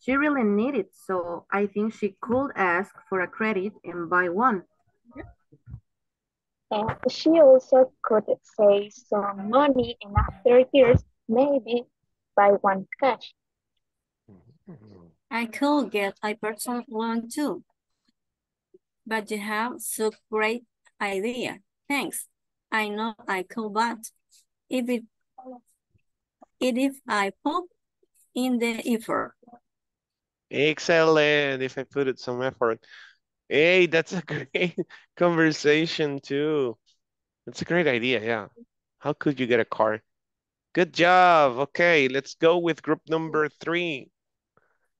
She really needs it, so I think she could ask for a credit and buy one. And she also could save some money and after years, maybe buy one cash. I could get a personal loan too. But you have such a great idea. Thanks. I know I could, but if I put in the effort. Excellent, if I put it some effort. Hey, that's a great conversation too. That's a great idea, yeah. How could you get a car? Good job. Okay, let's go with group number three.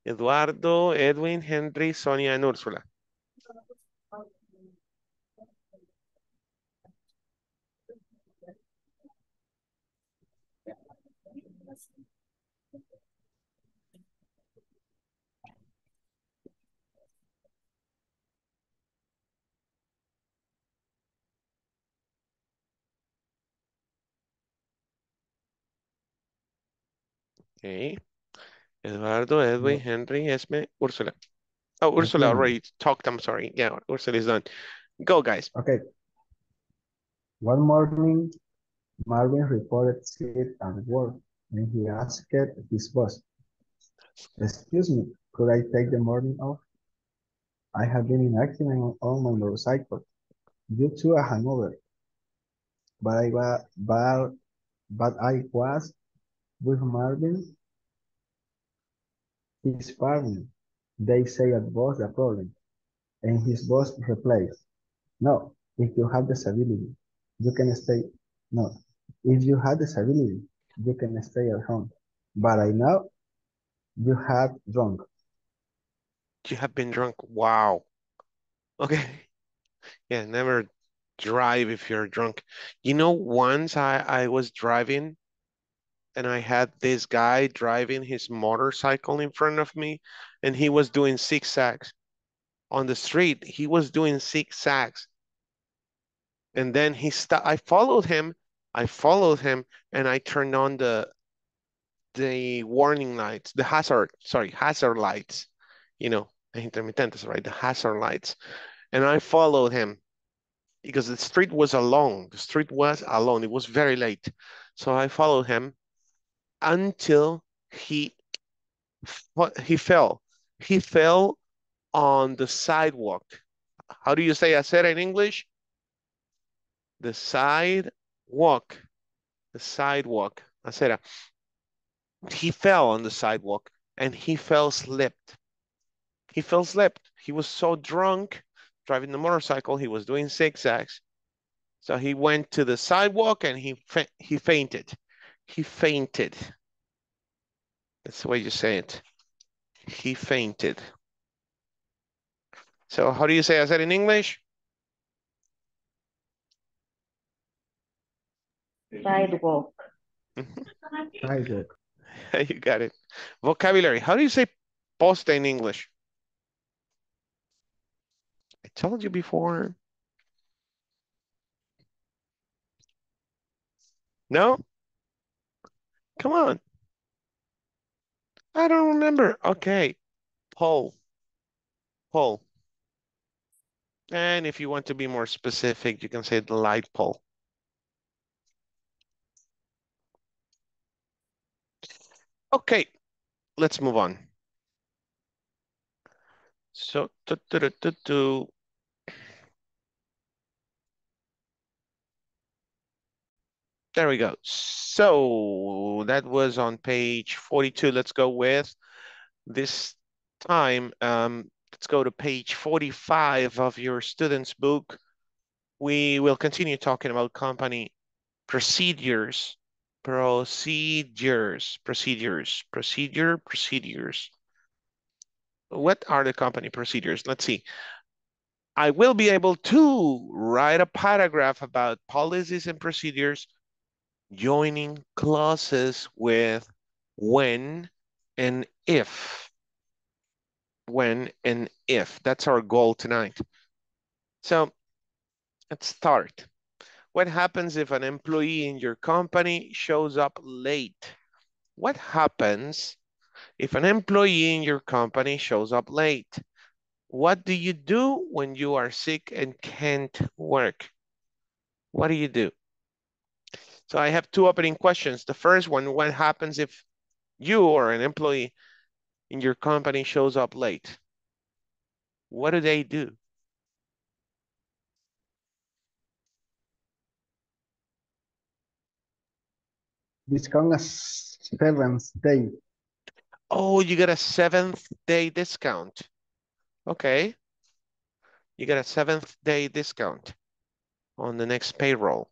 Eduardo, Edwin, Henry, Sonia, and Ursula. Okay. Eduardo, Edwin, Henry, Esme, Ursula. Oh, Ursula already talked, I'm sorry. Yeah, Ursula is done. Go, guys. Okay. One morning, Marvin reported sick at work, and he asked his boss, excuse me, could I take the morning off? I have been in an accident on my motorcycle due to a hangover, but I was with Marvin, his partner. They say it was a problem, and his boss replies, no, if you have disability, you can stay. No, if you have disability, you can stay at home. But I know you have drunk. You have been drunk. Wow. Okay. Yeah, never drive if you're drunk. You know, once I was driving, and I had this guy driving his motorcycle in front of me, and he was doing zigzags on the street. He was doing zigzags. And then he stopped. I followed him, and I turned on the warning lights, the hazard lights, you know, intermittentes, right? The hazard lights. And I followed him because the street was alone. The street was alone. It was very late. So I followed him until he fell. He fell on the sidewalk. How do you say acera in English? The sidewalk. The sidewalk. Acera. He fell on the sidewalk and he fell slipped. He fell slipped. He was so drunk driving the motorcycle. He was doing zigzags. So he went to the sidewalk and he fainted. He fainted. That's the way you say it. He fainted. So how do you say that in English? Sidewalk. Sidewalk. You got it. Vocabulary. How do you say posta in English? I told you before. No? Come on. I don't remember. Okay. Poll. Poll. And if you want to be more specific, you can say the light pole. Okay, let's move on. So, there we go. So that was on page 42. Let's go with this time. Let's go to page 45 of your student's book. We will continue talking about company procedures. Procedures. What are the company procedures? Let's see. I will be able to write a paragraph about policies and procedures, joining clauses with when and if. When and if. That's our goal tonight. So let's start. What happens if an employee in your company shows up late? What happens if an employee in your company shows up late? What do you do when you are sick and can't work? What do you do? So I have two opening questions. The first one, what happens if you or an employee in your company shows up late? What do they do? Discount a 7th day. Oh, you get a 7th day discount. Okay. You get a 7th day discount on the next payroll.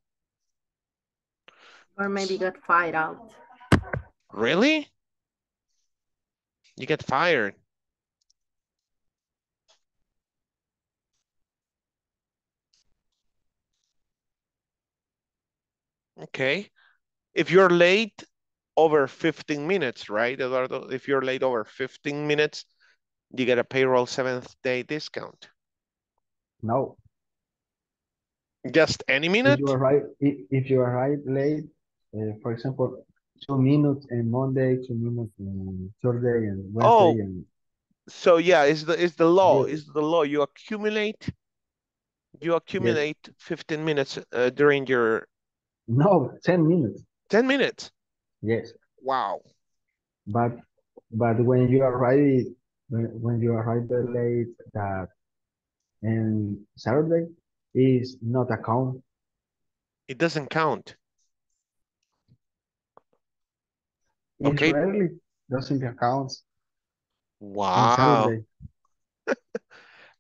Or maybe got fired out. Really? You get fired. Okay. If you're late over 15 minutes, right, Eduardo? If you're late over 15 minutes, you get a payroll 7th day discount. No. Just any minute? If you arrive late, for example, 2 minutes and Monday, 2 minutes and Thursday and Wednesday. Oh, and... so yeah, it's the law. Yes. It's the law. You accumulate yes. 15 minutes during your. No, 10 minutes. 10 minutes. Yes. Wow. But when you arrive late that and Saturday is not a count. It doesn't count. Okay. Rarely doesn't count. Wow.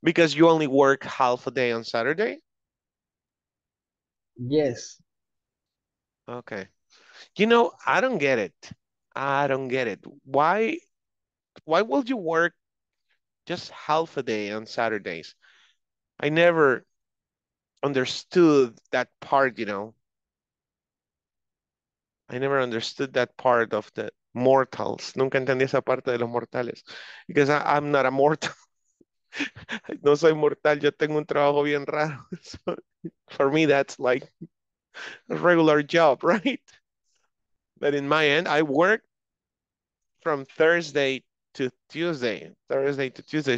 Because you only work half a day on Saturday? Yes. Okay. You know, I don't get it. I don't get it. Why would you work just half a day on Saturdays? I never understood that part, you know. I never understood that part of the mortals. Nunca entendí esa parte de los mortales. Because I'm not a mortal. No soy mortal. Yo tengo un trabajo bien raro. So, for me, that's like a regular job, right? But in my end, I work from Thursday to Tuesday.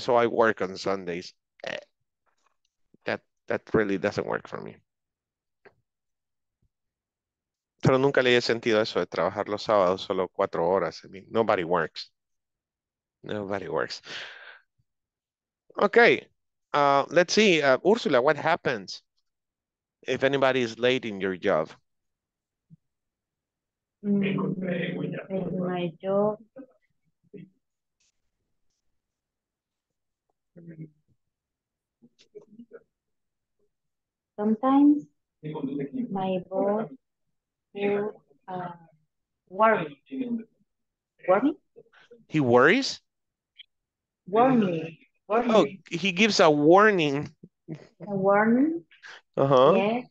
So I work on Sundays. That really doesn't work for me. Pero nunca le he sentido eso de trabajar los sábados solo 4 horas. I mean, nobody works. Nobody works. Okay. Let's see. Úrsula, what happens if anybody is late in your job? In my job. Sometimes my boss worry. He worries? Warning. Oh, he gives a warning. A warning? Uh-huh. Yes.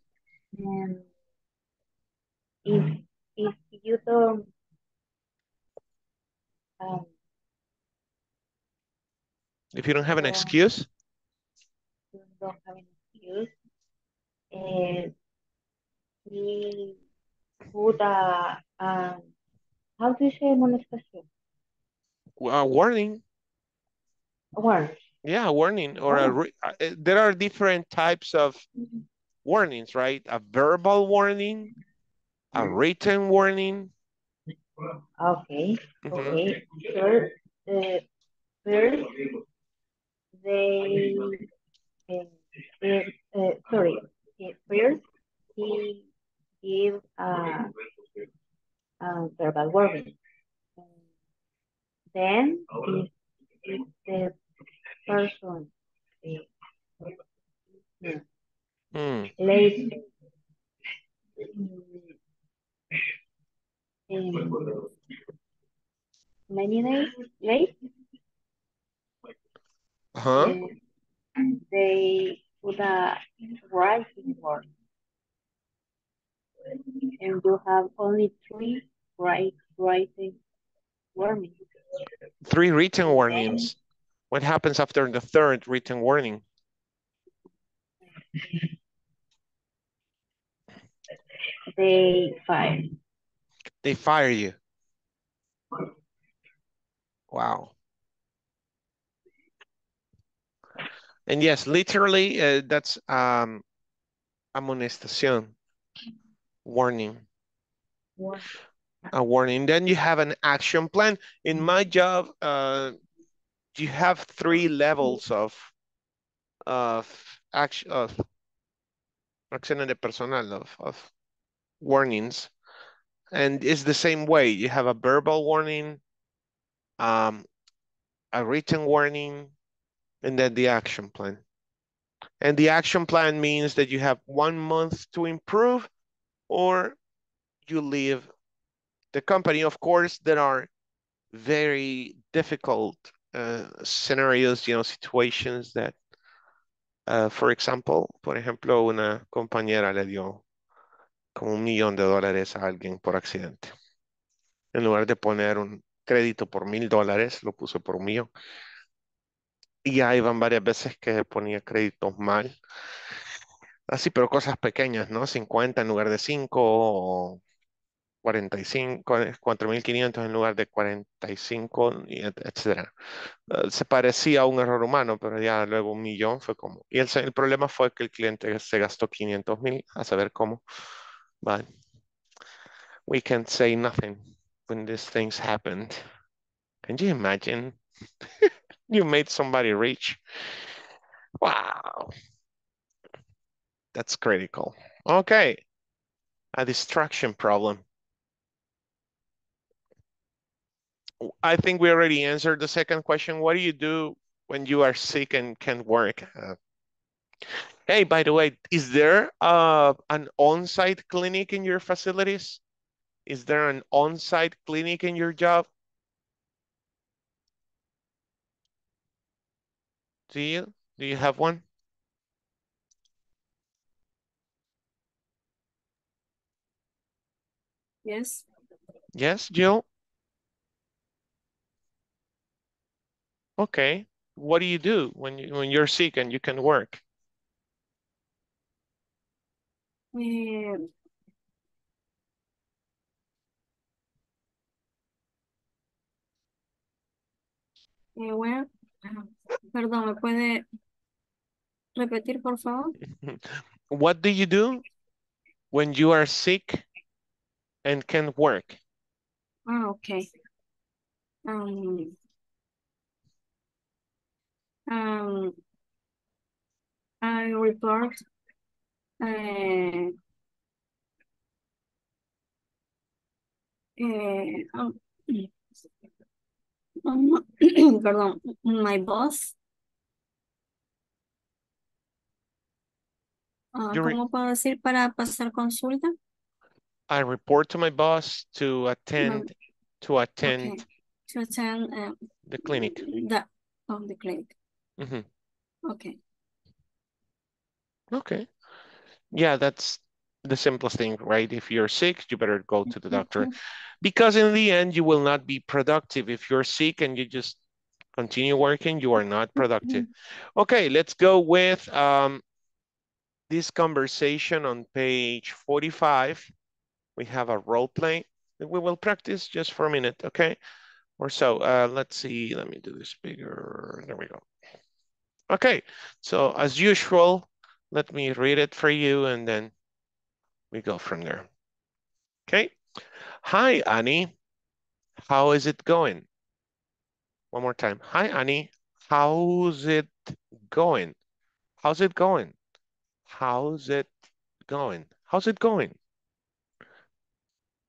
And if you don't have an excuse? You don't have an excuse. He put a, how do you say amonestación? a warning. A warning. Yeah, a warning. Or there are different types of warnings, right? A verbal warning, a written warning. Okay, okay. Sure. First, they, sorry, first he gave a verbal warning. Then, if the person late, many days late, they put a writing warning, and you have only three writing warnings. Three written warnings. What happens after the third written warning? They fire. They fire you. Wow. And yes, literally, that's amonestación, warning. What? A warning. Then you have an action plan. In my job, you have three levels of action of acciones de personal of warnings, and it's the same way. You have a verbal warning, a written warning, and then the action plan. And the action plan means that you have 1 month to improve, or you leave the company. Of course, there are very difficult scenarios, you know, situations that, for example, por ejemplo, una compañera le dio como $1,000,000 a alguien por accidente. En lugar de poner un crédito por $1,000, lo puso por $1,000,000. Y ya iban varias veces que ponía créditos mal. Así, pero cosas pequeñas, ¿no? 50 en lugar de 5 o 4,500 en lugar de 45, etcétera. Se parecía a un error humano, pero ya luego $1,000,000 fue como. Y el problema fue que el cliente se gastó $500,000 a saber cómo. But we can't say nothing when these things happened. Can you imagine? You made somebody rich. Wow. That's critical. Okay. A distraction problem. I think we already answered the second question. What do you do when you are sick and can't work? Hey, by the way, is there an on-site clinic in your facilities? Is there an on-site clinic in your job? Do you have one? Yes. Yes, Jill? Okay. What do you do when you're sick and you can work? Well, perdón, ¿me puede repetir, por favor? What do you do when you are sick and can't work? Oh, okay. I report pardon, my boss. ¿Cómo puedo decir para pasar consulta? I report to my boss to attend okay. To attend the clinic. The clinic. Mm-hmm. Okay. Okay. Yeah, that's the simplest thing, right? If you're sick, you better go to the doctor, because in the end, you will not be productive. If you're sick and you just continue working, you are not productive. Okay, let's go with this conversation on page 45. We have a role play. We will practice just for a minute, okay? or so. Let's see, let me do this bigger. There we go. Okay, so as usual, let me read it for you and then we go from there. Okay. Hi, Annie. How is it going? One more time. Hi, Annie. How's it going? How's it going? How's it going? How's it going?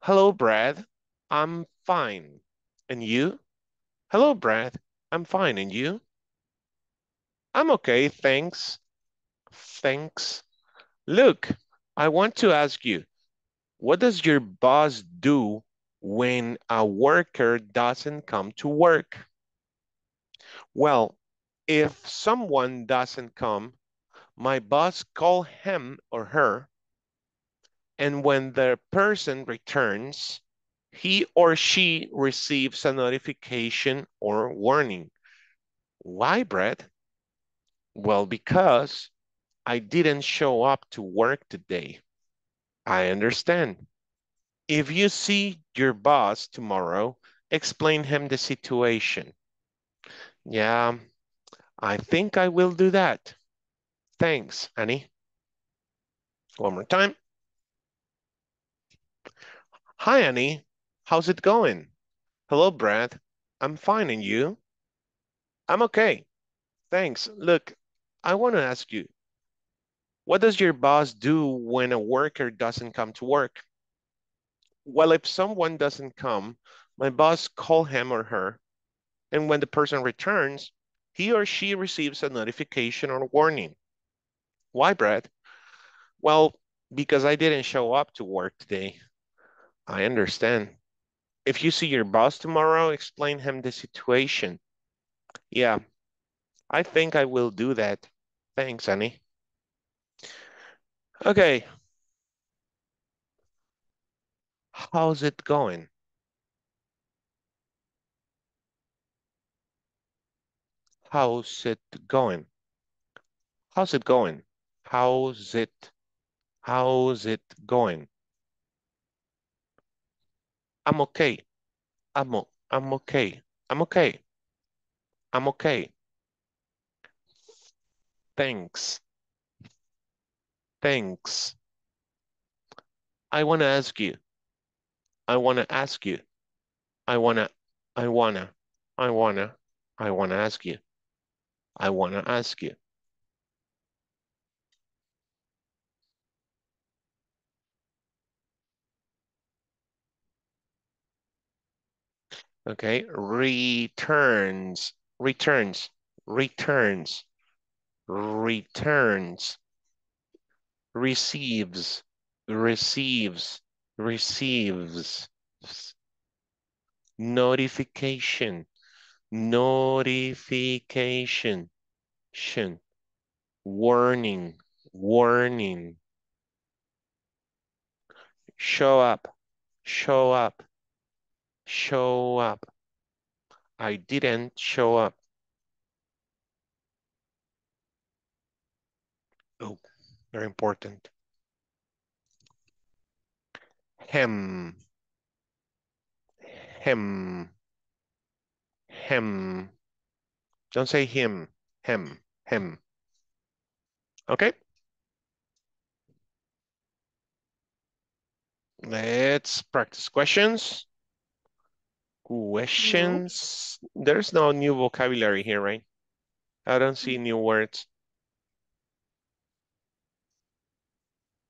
Hello, Brad. I'm fine. And you? Hello, Brad. I'm fine. And you? I'm okay. Thanks. Thanks. Look, I want to ask you, what does your boss do when a worker doesn't come to work? Well, if someone doesn't come, my boss calls him or her, and when the person returns, he or she receives a notification or warning. Why, Brett? Well, because I didn't show up to work today. I understand. If you see your boss tomorrow, explain him the situation. Yeah, I think I will do that. Thanks, Annie. One more time. Hi, Annie. How's it going? Hello, Brad. I'm fine, and you? I'm okay. Thanks. Look, I want to ask you, what does your boss do when a worker doesn't come to work? Well, if someone doesn't come, my boss calls him or her, and when the person returns, he or she receives a notification or warning. Why, Brad? Well, because I didn't show up to work today. I understand. If you see your boss tomorrow, explain him the situation. Yeah, I think I will do that. Thanks, Annie. Okay. How's it going? How's it going? How's it going? How's it going? I'm okay. I'm okay. I'm okay. I'm okay. Thanks. Thanks. I want to ask you. I want to ask you. I want to ask you. I want to ask you. Okay, returns, receives, notification, warning, show up. I didn't show up. Oh, very important. Him. Don't say him. Him. Okay. Let's practice questions. Questions. No. There's no new vocabulary here, right? I don't see new words.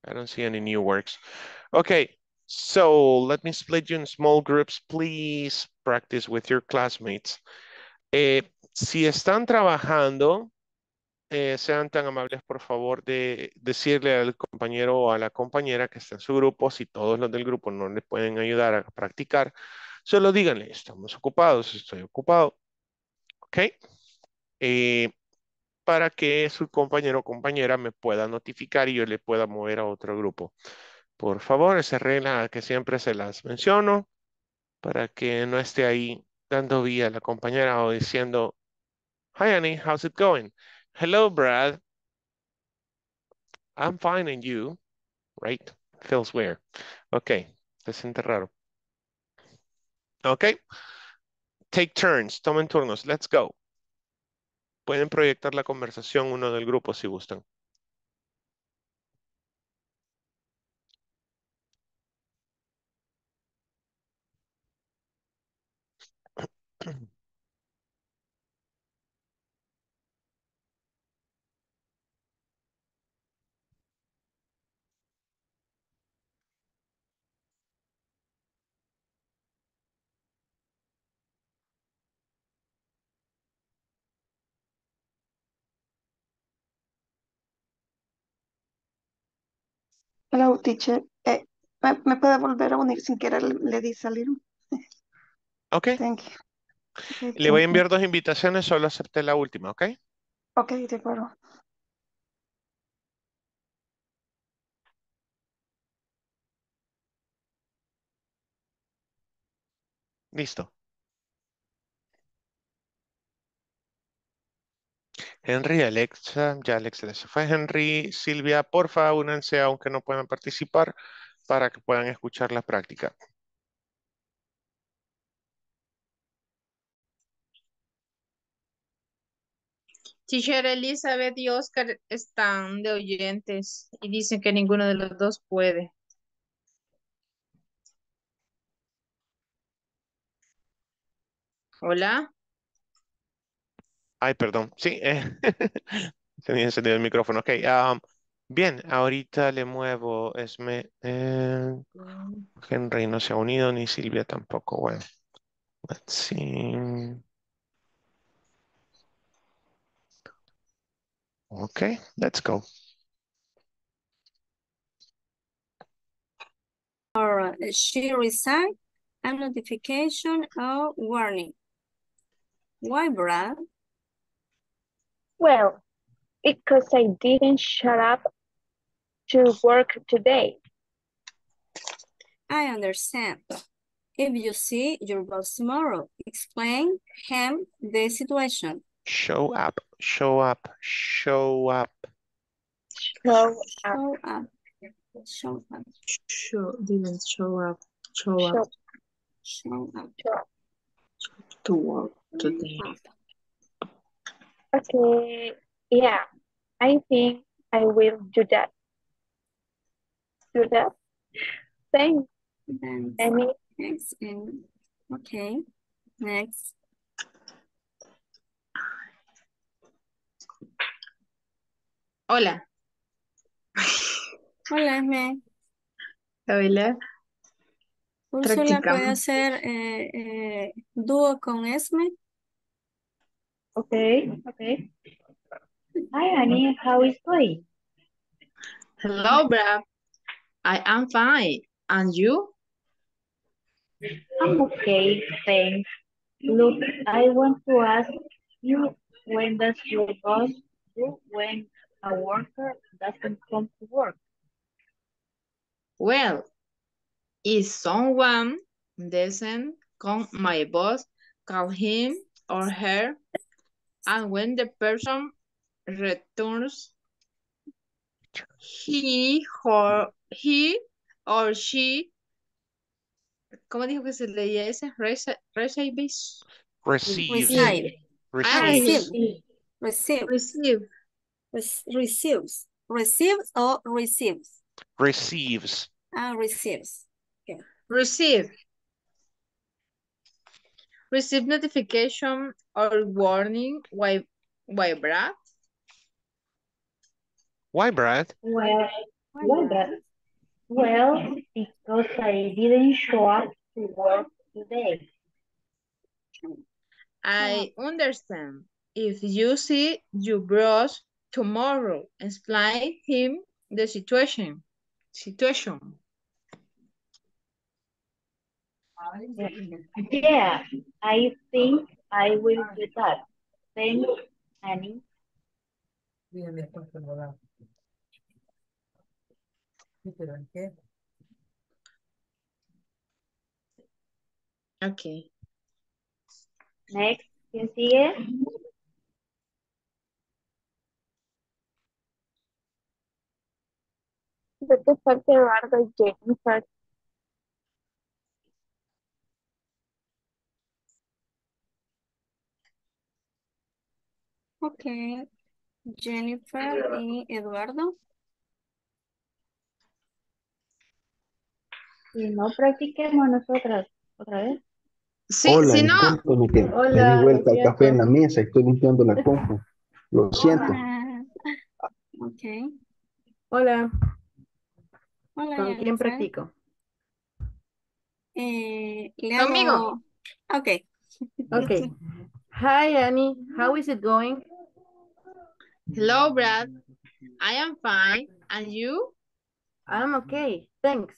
I don't see any new words. Okay, so let me split you in small groups. Please practice with your classmates. Si están trabajando, sean tan amables, por favor, de decirle al compañero o a la compañera que está en su grupo, si todos los del grupo no le pueden ayudar a practicar, solo díganle, estamos ocupados, estoy ocupado, ¿ok? Para que su compañero o compañera me pueda notificar y yo le pueda mover a otro grupo. Por favor, esa regla que siempre se las menciono, para que no esté ahí dando vía a la compañera o diciendo, hi Annie, how's it going? Hello, Brad. I'm fine, and you? Right? Feels weird. Ok, se siente raro. Ok, Take turns, tomen turnos. Let's go. Pueden proyectar la conversación uno del grupo si gustan. Hello, teacher. ¿Me puede volver a unir sin querer? Le di salir. Ok. Thank you. Okay, le voy a enviar dos invitaciones, solo acepté la última, ¿ok? Ok, de acuerdo. Listo. Henry, Alexa, ya Alexa se fue. Henry, Silvia, porfa, únanse aunque no puedan participar para que puedan escuchar la práctica. Teacher, Elizabeth y Oscar están de oyentes y dicen que ninguno de los dos puede. Hola. Ay, perdón. Sí, tenía encendido el micrófono. Ok. Bien, ahorita le muevo. Esme. Henry no se ha unido, ni Silvia tampoco. Bueno, let's see. Okay, let's go. All right. She resigned a notification or warning. Why, Brad? Well, because I didn't shut up to work today. I understand. If you see your boss tomorrow, explain him the situation. Show up, show up, show up. Show up. Show up. Show didn't show up. Show up. Show up. To work today. Okay, yeah, I think I will do that. Do that? Thanks. Thanks. Okay, next. Hola. Hola, Esme. Hola. Úrsula, ¿puede hacer dúo con Esme? Okay, okay. Hi, Annie. How is going? Hello, Brad. I am fine. And you? I'm okay, thanks. Look, I want to ask you, when does your boss do when a worker doesn't come to work? Well, if someone doesn't come, my boss calls him or her. And when the person returns, he or she, ¿cómo dijo que se leía ese? Receives. Okay. Receive notification or warning. Why, Brad? Why, Brad? Well, well, because I didn't show up to work today. I understand. If you see your boss tomorrow, explain him the situation. Yeah, I think I will do that. Thanks, Annie. Okay. Next, ¿quién sigue? Creo que falta Eduardo y Jennifer. que Jennifer y Eduardo. Si no, practiquemos nosotras otra vez. Sí, hola, si no. Hola, me di vuelta al café en la mesa, estoy limpiando la compu. Lo siento. Ok. Hola. Hola. ¿Con quién practico? Conmigo. Okay. Okay. Hi, Annie. How is it going? Hello, Brad. I am fine. And you? I'm okay. Thanks.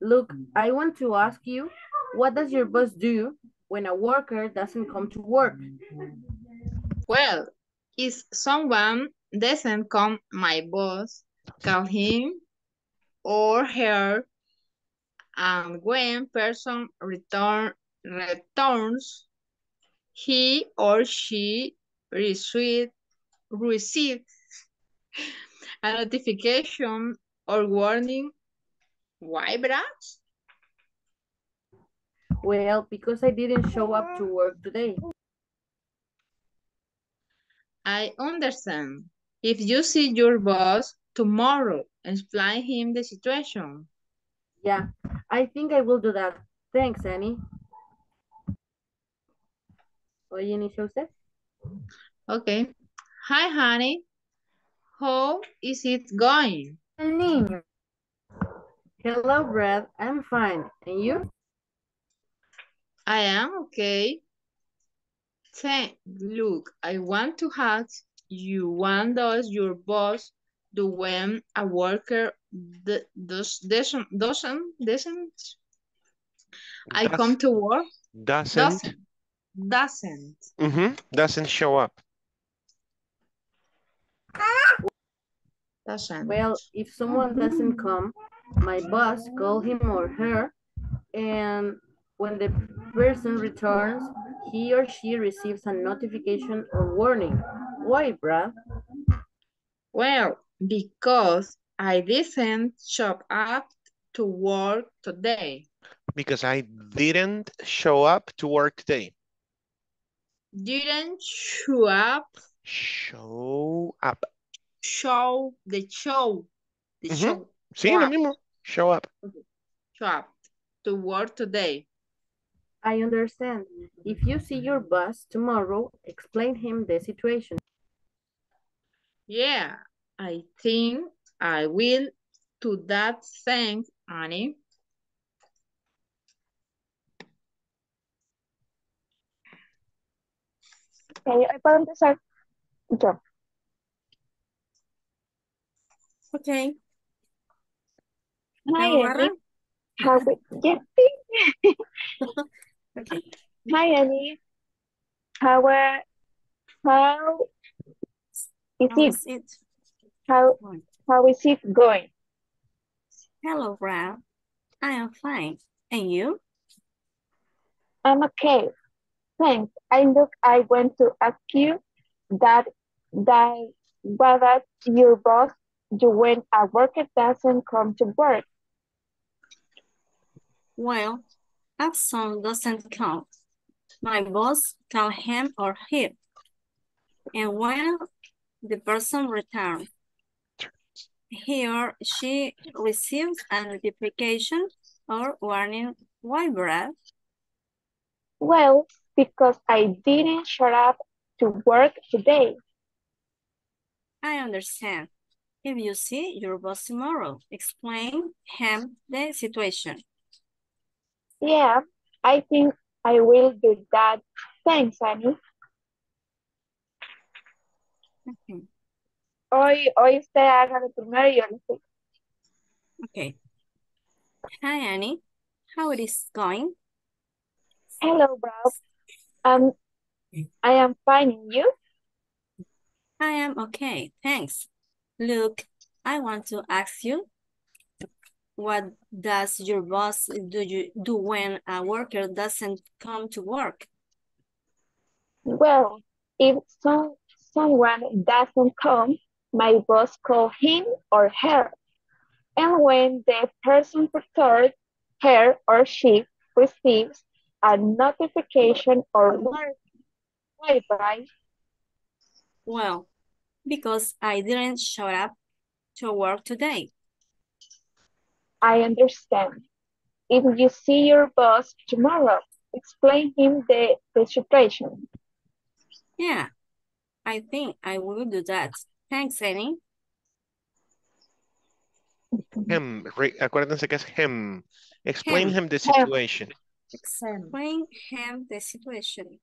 Look, I want to ask you, what does your boss do when a worker doesn't come to work? Well, if someone doesn't come, my boss calls him or her, and when person returns, he or she receives a notification or warning. Why, Brad? Well, because I didn't show up to work today. I understand. If you see your boss tomorrow, explain him the situation. Yeah, I think I will do that. Thanks, Annie. Oye, inicia usted. Okay. Hi, honey. How is it going? Hello, Brad. I'm fine. And you? I am okay. Look, I want to ask you, what does your boss do when a worker doesn't show up? Doesn't. Well, if someone doesn't come, my boss calls him or her, and when the person returns, he or she receives a notification or warning. Why, Brad? Well, because I didn't show up to work today. To work today. I understand. If you see your boss tomorrow, explain him the situation. Yeah, I think I will do that. Thanks, Annie. Okay, I puedo empezar. Yo. Okay. Hi, how's it getting? Okay. Hi, Annie. How is it going? Hello, Brad. I am fine. And you? I'm okay. Thanks. I want to ask you what does your boss do when a worker doesn't come to work? Well, if someone doesn't come, my boss calls him or her, and when the person returns, he or she receives a notification or warning. Why, Brad? Well, because I didn't show up to work today. I understand. If you see your boss tomorrow, explain him the situation. Yeah, I think I will do that. Thanks, Annie. Okay. Hoy usted haga lo primero y yo lo sigo. Okay. Hi, Annie. How it is going? Hello, Brad. I am fine. And you? I am okay. Thanks. Look, I want to ask you, what does your boss do when a worker doesn't come to work? Well, if someone doesn't come, my boss calls him or her. And when the person returns, her or she receives a notification or warning. Why, Brian? Well, because I didn't show up to work today. I understand. If you see your boss tomorrow, explain him the situation. Yeah, I think I will do that. Thanks, Annie. Him. Acuérdense que es him. Explain him the situation. Explain him the situation.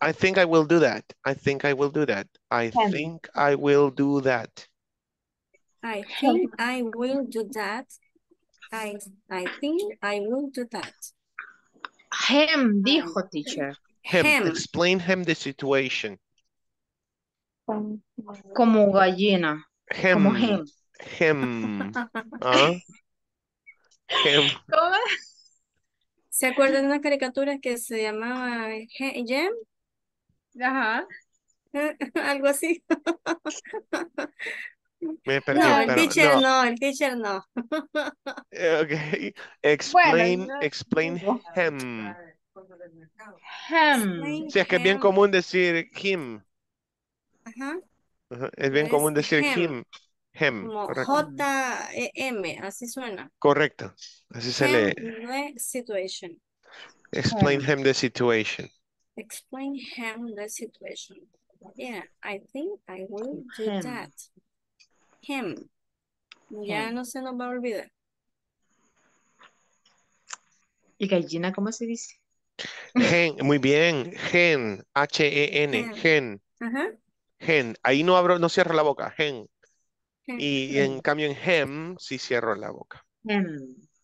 I think I will do that. I think I will do that. I think I will do that. I think I will do that. I think I will do that. Him, dijo, teacher. Him. Explain him the situation. Como gallina. Him. Como him. Him. Him. ¿Cómo? ¿Se acuerdan de una caricatura que se llamaba Jem? Ajá. Algo así. Me perdí, no, el teacher no. No, el teacher no. Okay. Explain, bueno, no. Explain him. Him. Sí, es que es bien común decir him. Ajá. Uh-huh. Es bien común decir him. Him. J-E-M, así suena. Correcto. Así him se lee. The situation. Explain him the situation. Explain him the situation. Yeah, I think I will do him. That. Him. Ya no se nos va a olvidar. ¿Y gallina cómo se dice? Gen, muy bien. Gen, H-E-N, gen. Ajá. Gen, ahí no abro, no cierro la boca, gen. Gen. Y en cambio en hem, sí cierro la boca. Hem.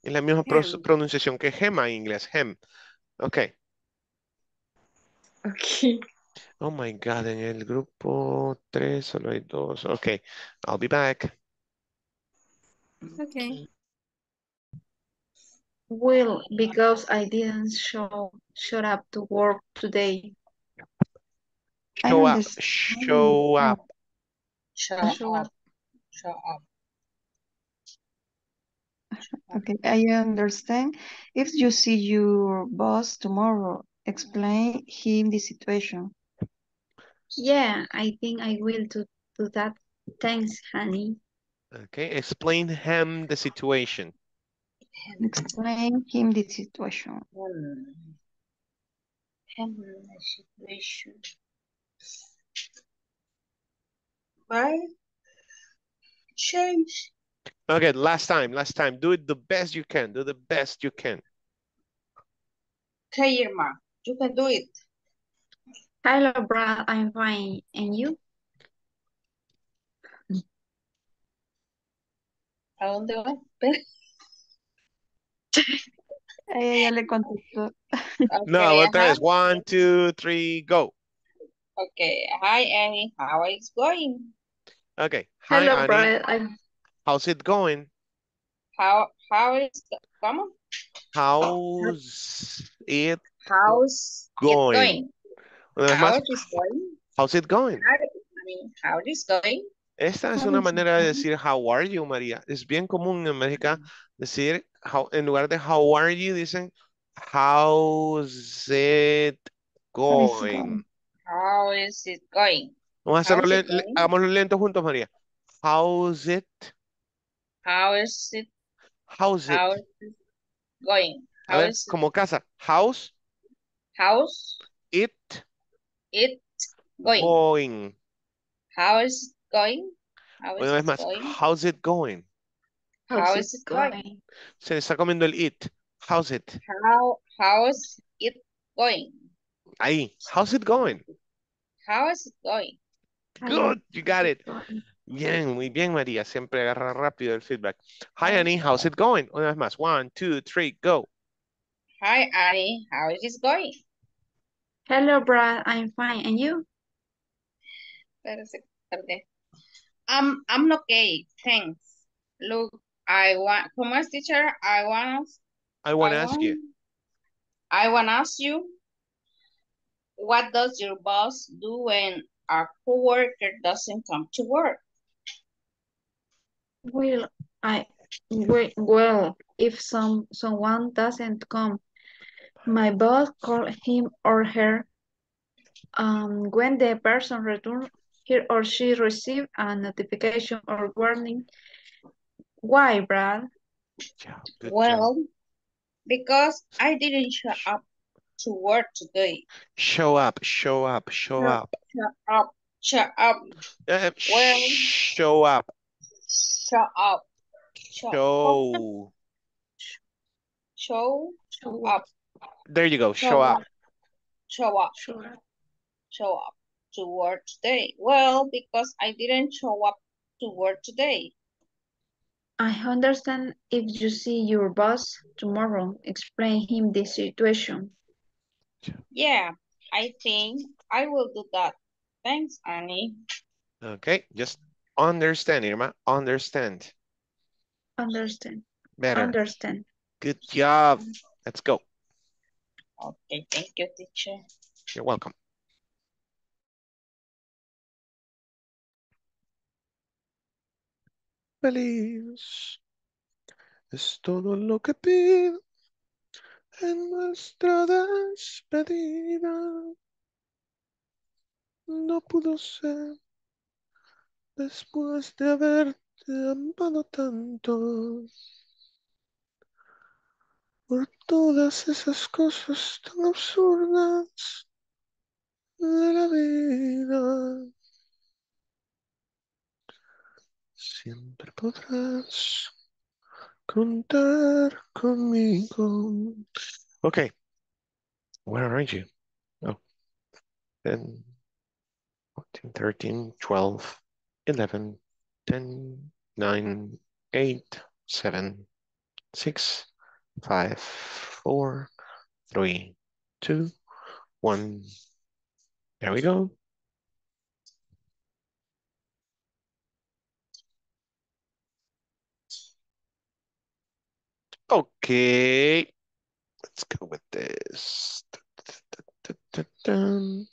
Es la misma pronunciación que gema en inglés, hem. Ok. Ok. Oh my God, en el grupo 3 solo hay 2. Okay, I'll be back. Okay. Well, because I didn't show up to work today. Show up. Okay, I understand. If you see your boss tomorrow, explain him the situation. Yeah, I think I will do that. Thanks, honey. Okay, explain him the situation. Explain him the situation. Him the situation. Bye. Change. Okay, last time. Do it the best you can. Do the best you can. Okay, Irma, you can do it. Hello, Brad. I'm fine. And you? ¿A dónde va? Ella le contestó. No, otra vez. 1, 2, 3, go. Okay. Hi, Annie. How is it going? Okay. Hi, hello, Annie. Brad. How's it going? How is it? Come on. How's it going? How's it going? How is it going? Esta es una manera de decir how are you, María. Es bien común en América decir how, en lugar de how are you, dicen how's it going. How is it going? Vamos a hacerlo hagámoslo lento juntos, María. How's it? How is it? How's it? How's it going? How ver, is it? Como casa. House. House. It going. How is it going? How is una vez más. Going? How's it going? How is it going? Se está comiendo el it. How's it? How is it going? Ahí. How's it going? How is it going? Good. You got it. Bien, muy bien, María. Siempre agarra rápido el feedback. Hi, Annie. How's it going? Una vez más. 1, 2, 3, go. Hi, Annie. How is it going? Hello, Brad. I'm fine. And you? I'm okay. Thanks. Look, I want to ask you. What does your boss do when a coworker doesn't come to work? Well, if someone doesn't come, my boss called him or her. When the person returns he or she received a notification or warning. Why, Brad? Well, because I didn't show up to work today. Show up. There you go. Show up to work today. Well, because I didn't show up to work today. I understand if you see your boss tomorrow, explain him the situation. Yeah, I think I will do that. Thanks, Annie. Okay, just understand, Irma. Understand. Better. Understand. Good job. Let's go. Okay, thank you, teacher. You're welcome. Feliz es todo lo que pido en nuestra despedida. No pudo ser después de haberte amado tanto. Por todas esas cosas tan absurdas de la vida. Siempre podrás contar conmigo. Okay. Where are you? Oh. 10, 14, 13, 12, 11, 10, 9, 8, 7, 6, 5, 4, 3, 2, 1. There we go. Okay, let's go with this. And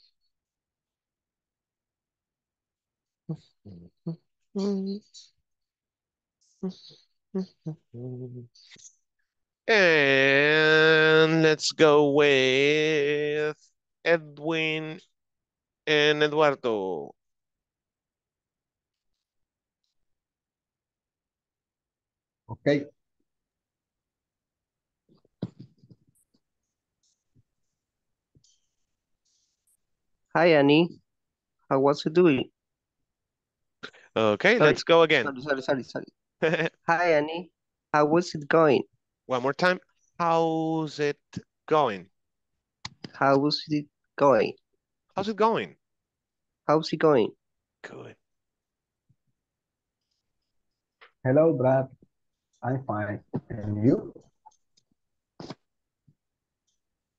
let's go with Edwin and Eduardo. Okay. Hi, Annie. How was it doing? Okay, sorry. Let's go again. Sorry. Hi, Annie. How was it going? One more time. How's it going? How's it going? How's it going? How's it going? Good. Hello, Brad. I'm fine. And you?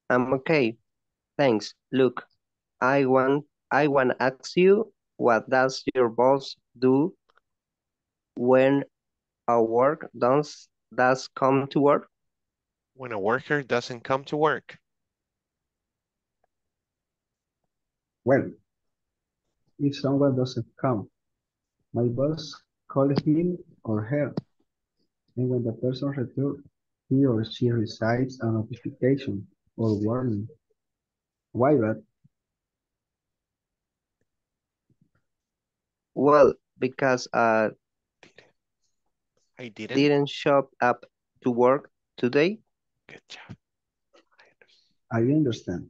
I'm okay. Thanks. Look. I want to ask you, what does your boss do when a worker does come to work? When a worker doesn't come to work? Well, if someone doesn't come, my boss calls him or her. And when the person returns, he or she receives a notification or warning. Why that? Well, because I didn't show up to work today. Good job. I understand.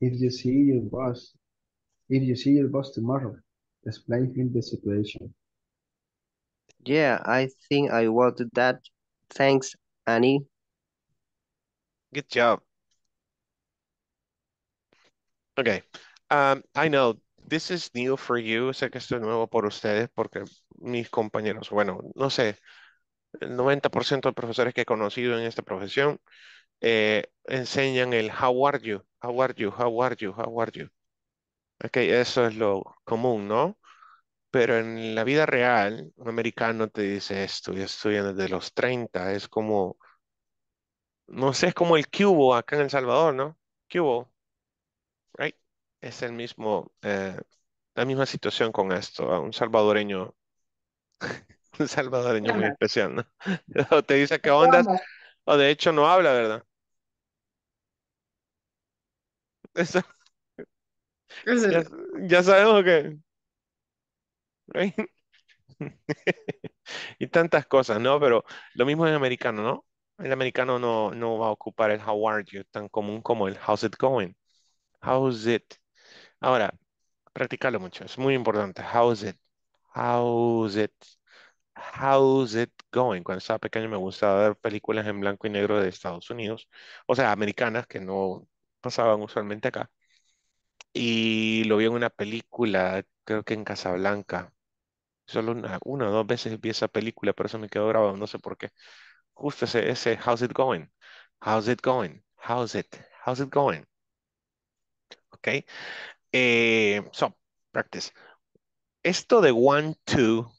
If you see your boss tomorrow, explain him the situation. Yeah, I think I will do that. Thanks, Annie. Good job. Okay. I know. This is new for you, sé que esto es nuevo por ustedes porque mis compañeros, bueno, no sé, el 90% de profesores que he conocido en esta profesión enseñan el how are you. Okay, eso es lo común, ¿no? Pero en la vida real, un americano te dice esto, yo estoy desde los 30, es como, no sé, es como el cubo acá en El Salvador, ¿no? Cubo, right? Es el mismo, la misma situación con esto, a un salvadoreño muy especial, ¿no? O te dice qué ondas, o de hecho no habla, ¿verdad? Eso, ya sabemos que right? Y tantas cosas, ¿no? Pero lo mismo en americano, ¿no? El americano no va a ocupar el how are you tan común como el how's it going. How's it. Ahora, practícalo mucho. Es muy importante. How's it. How's it. How's it going. Cuando estaba pequeño me gustaba ver películas en blanco y negro de Estados Unidos. O sea, americanas que no pasaban usualmente acá. Y lo vi en una película, creo que en Casablanca. Solo una o dos veces vi esa película, pero eso me quedó grabado, no sé por qué. Justo ese how's it going, how's it going, how's it going. Ok. So, practice. Esto de want to,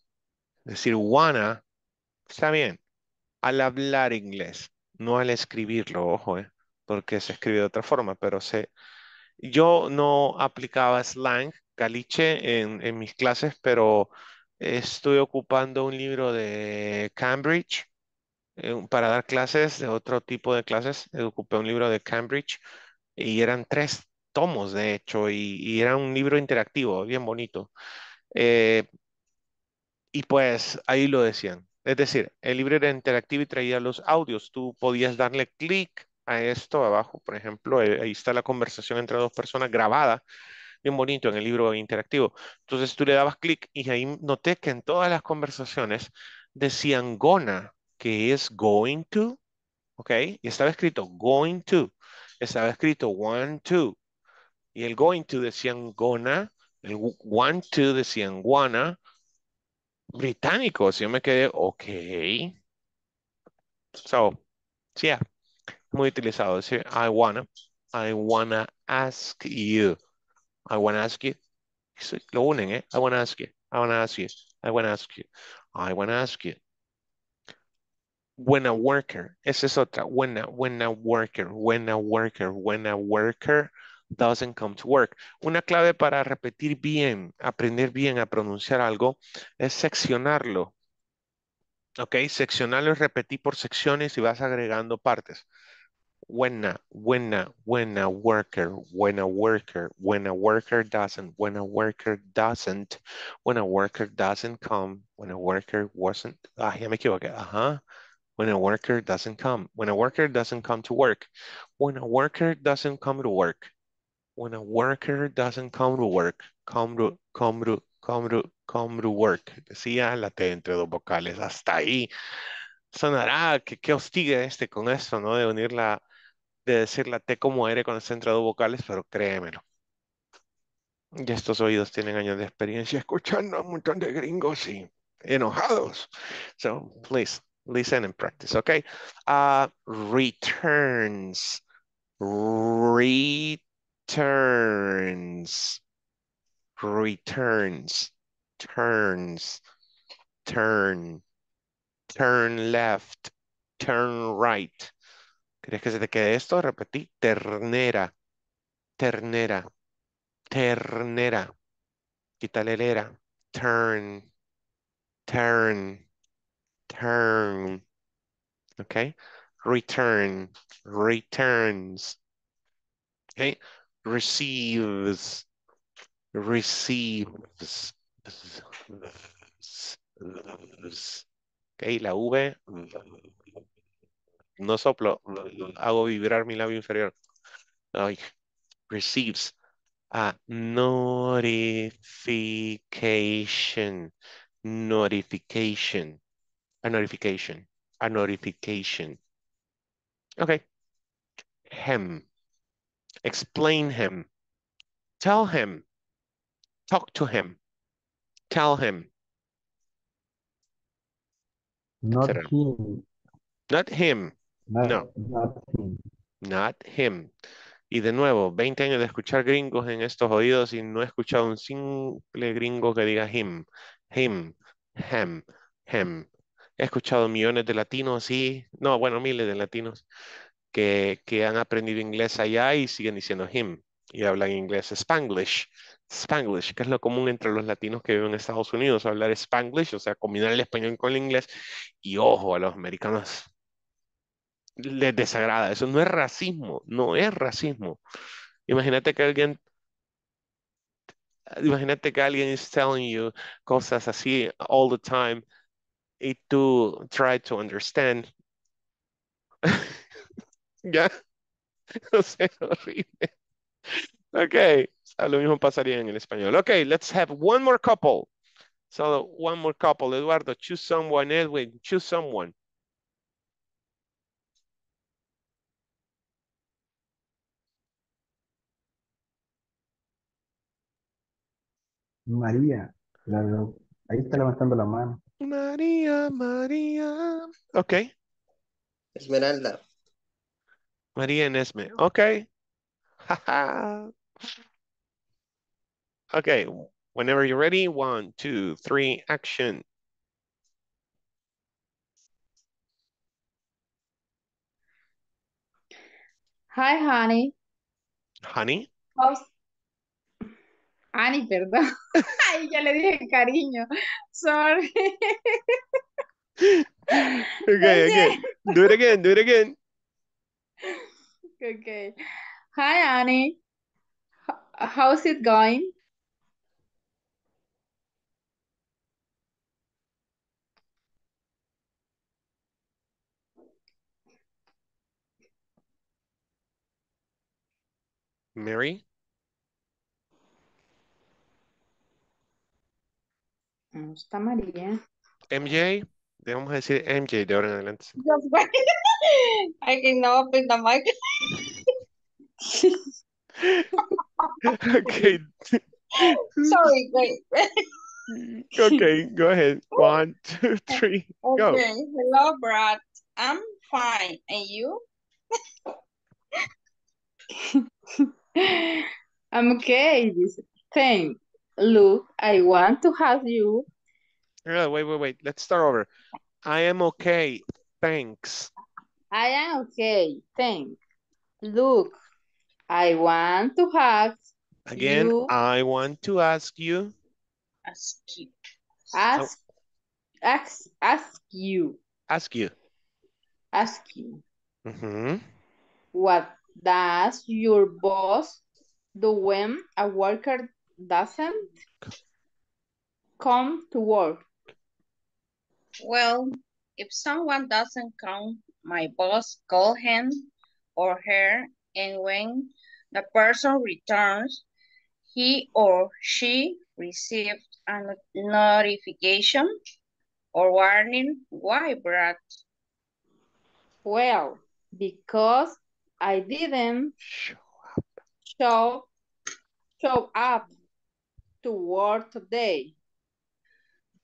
decir wanna, está bien. Al hablar inglés, no al escribirlo, ojo, porque se escribe de otra forma, pero yo no aplicaba slang, caliche en mis clases, pero estoy ocupando un libro de Cambridge. Para dar clases, de otro tipo de clases, ocupé un libro de Cambridge y eran 3 tomos, de hecho, y era un libro interactivo, bien bonito. Y pues ahí lo decían. Es decir, el libro era interactivo y traía los audios. Tú podías darle clic a esto abajo, por ejemplo, ahí está la conversación entre 2 personas grabada, bien bonito en el libro interactivo. Entonces tú le dabas clic y ahí noté que en todas las conversaciones decían gonna, que es going to, ¿ok? Y estaba escrito going to, estaba escrito want to, y el going to decían gonna, el want to decían wanna, británicos. Yo me quedé, ok. So, yeah, muy utilizado decir I wanna ask you, I wanna ask you, lo unen, I wanna ask you, I wanna ask you, I wanna ask you, I wanna ask you. When a worker, esa es otra, when a worker doesn't come to work. Una clave para repetir bien, aprender bien a pronunciar algo, es seccionarlo. Ok, seccionarlo y repetir por secciones y vas agregando partes. When a worker doesn't come, when a worker doesn't come to work, when a worker doesn't come to work, when a worker doesn't come to work, come to work. Decía la T entre 2 vocales, hasta ahí. Sonará que qué hostiga con esto, ¿no? De unirla, de decir la T como R con el centro de 2 vocales, pero créemelo. Y estos oídos tienen años de experiencia escuchando a un montón de gringos y enojados. So, please. Listen and practice, okay? Turn left, turn right. ¿Crees que se te quede esto? Repetí, ternera. Quítale el era. Turn, okay, returns, okay, receives, okay, la V, no soplo, hago vibrar mi labio inferior, receives, notification, a notification. Okay. Him. Explain him. Tell him. Talk to him. Tell him. Not him. Not him. No. Not him. Not him. Y de nuevo, 20 años de escuchar gringos en estos oídos y no he escuchado un simple gringo que diga him. Him. Him. Him. He escuchado millones de latinos y, no, bueno, miles de latinos que han aprendido inglés allá y siguen diciendo him y hablan inglés. Spanglish, que es lo común entre los latinos que viven en Estados Unidos, hablar Spanglish, o sea, combinar el español con el inglés. Y ojo, a los americanos les desagrada. Eso no es racismo, no es racismo. Imagínate que alguien Imagínate que alguien is telling you cosas así all the time y tú try to understand. Ya. No sé, horrible. Okay. Lo mismo pasaría en el español. Okay, let's have one more couple. So one more couple. Eduardo, choose someone. Edwin, choose someone. María, ahí está levantando la mano. María, María. Ok. Esmeralda. María en Esme. Ok. Okay. Whenever you're ready, 1, 2, 3, action. Hi, honey. Honey? How's Ani, perdón. Ay, ya le dije cariño. Sorry. Okay. Do it again. Okay. Hi, Annie. How's it going? Mary? No está María. MJ, debemos decir MJ de ahora en adelante. I cannot open the mic. Okay. Sorry, wait. Okay, go ahead. 1, 2, 3, okay. Go. Okay, hello, Brad. I'm fine. And you? I'm okay. Thanks. Look, I want to have you. Wait. Let's start over. I am okay. Thanks. I am okay. Thanks. Look, I want to have again, you. I want to ask you. Ask you. Mm-hmm. What does your boss do when a worker doesn't come to work? Well, if someone doesn't come, my boss calls him or her, and when the person returns, he or she received a notification or warning. Why, Brad? Well, because I didn't show up to work today.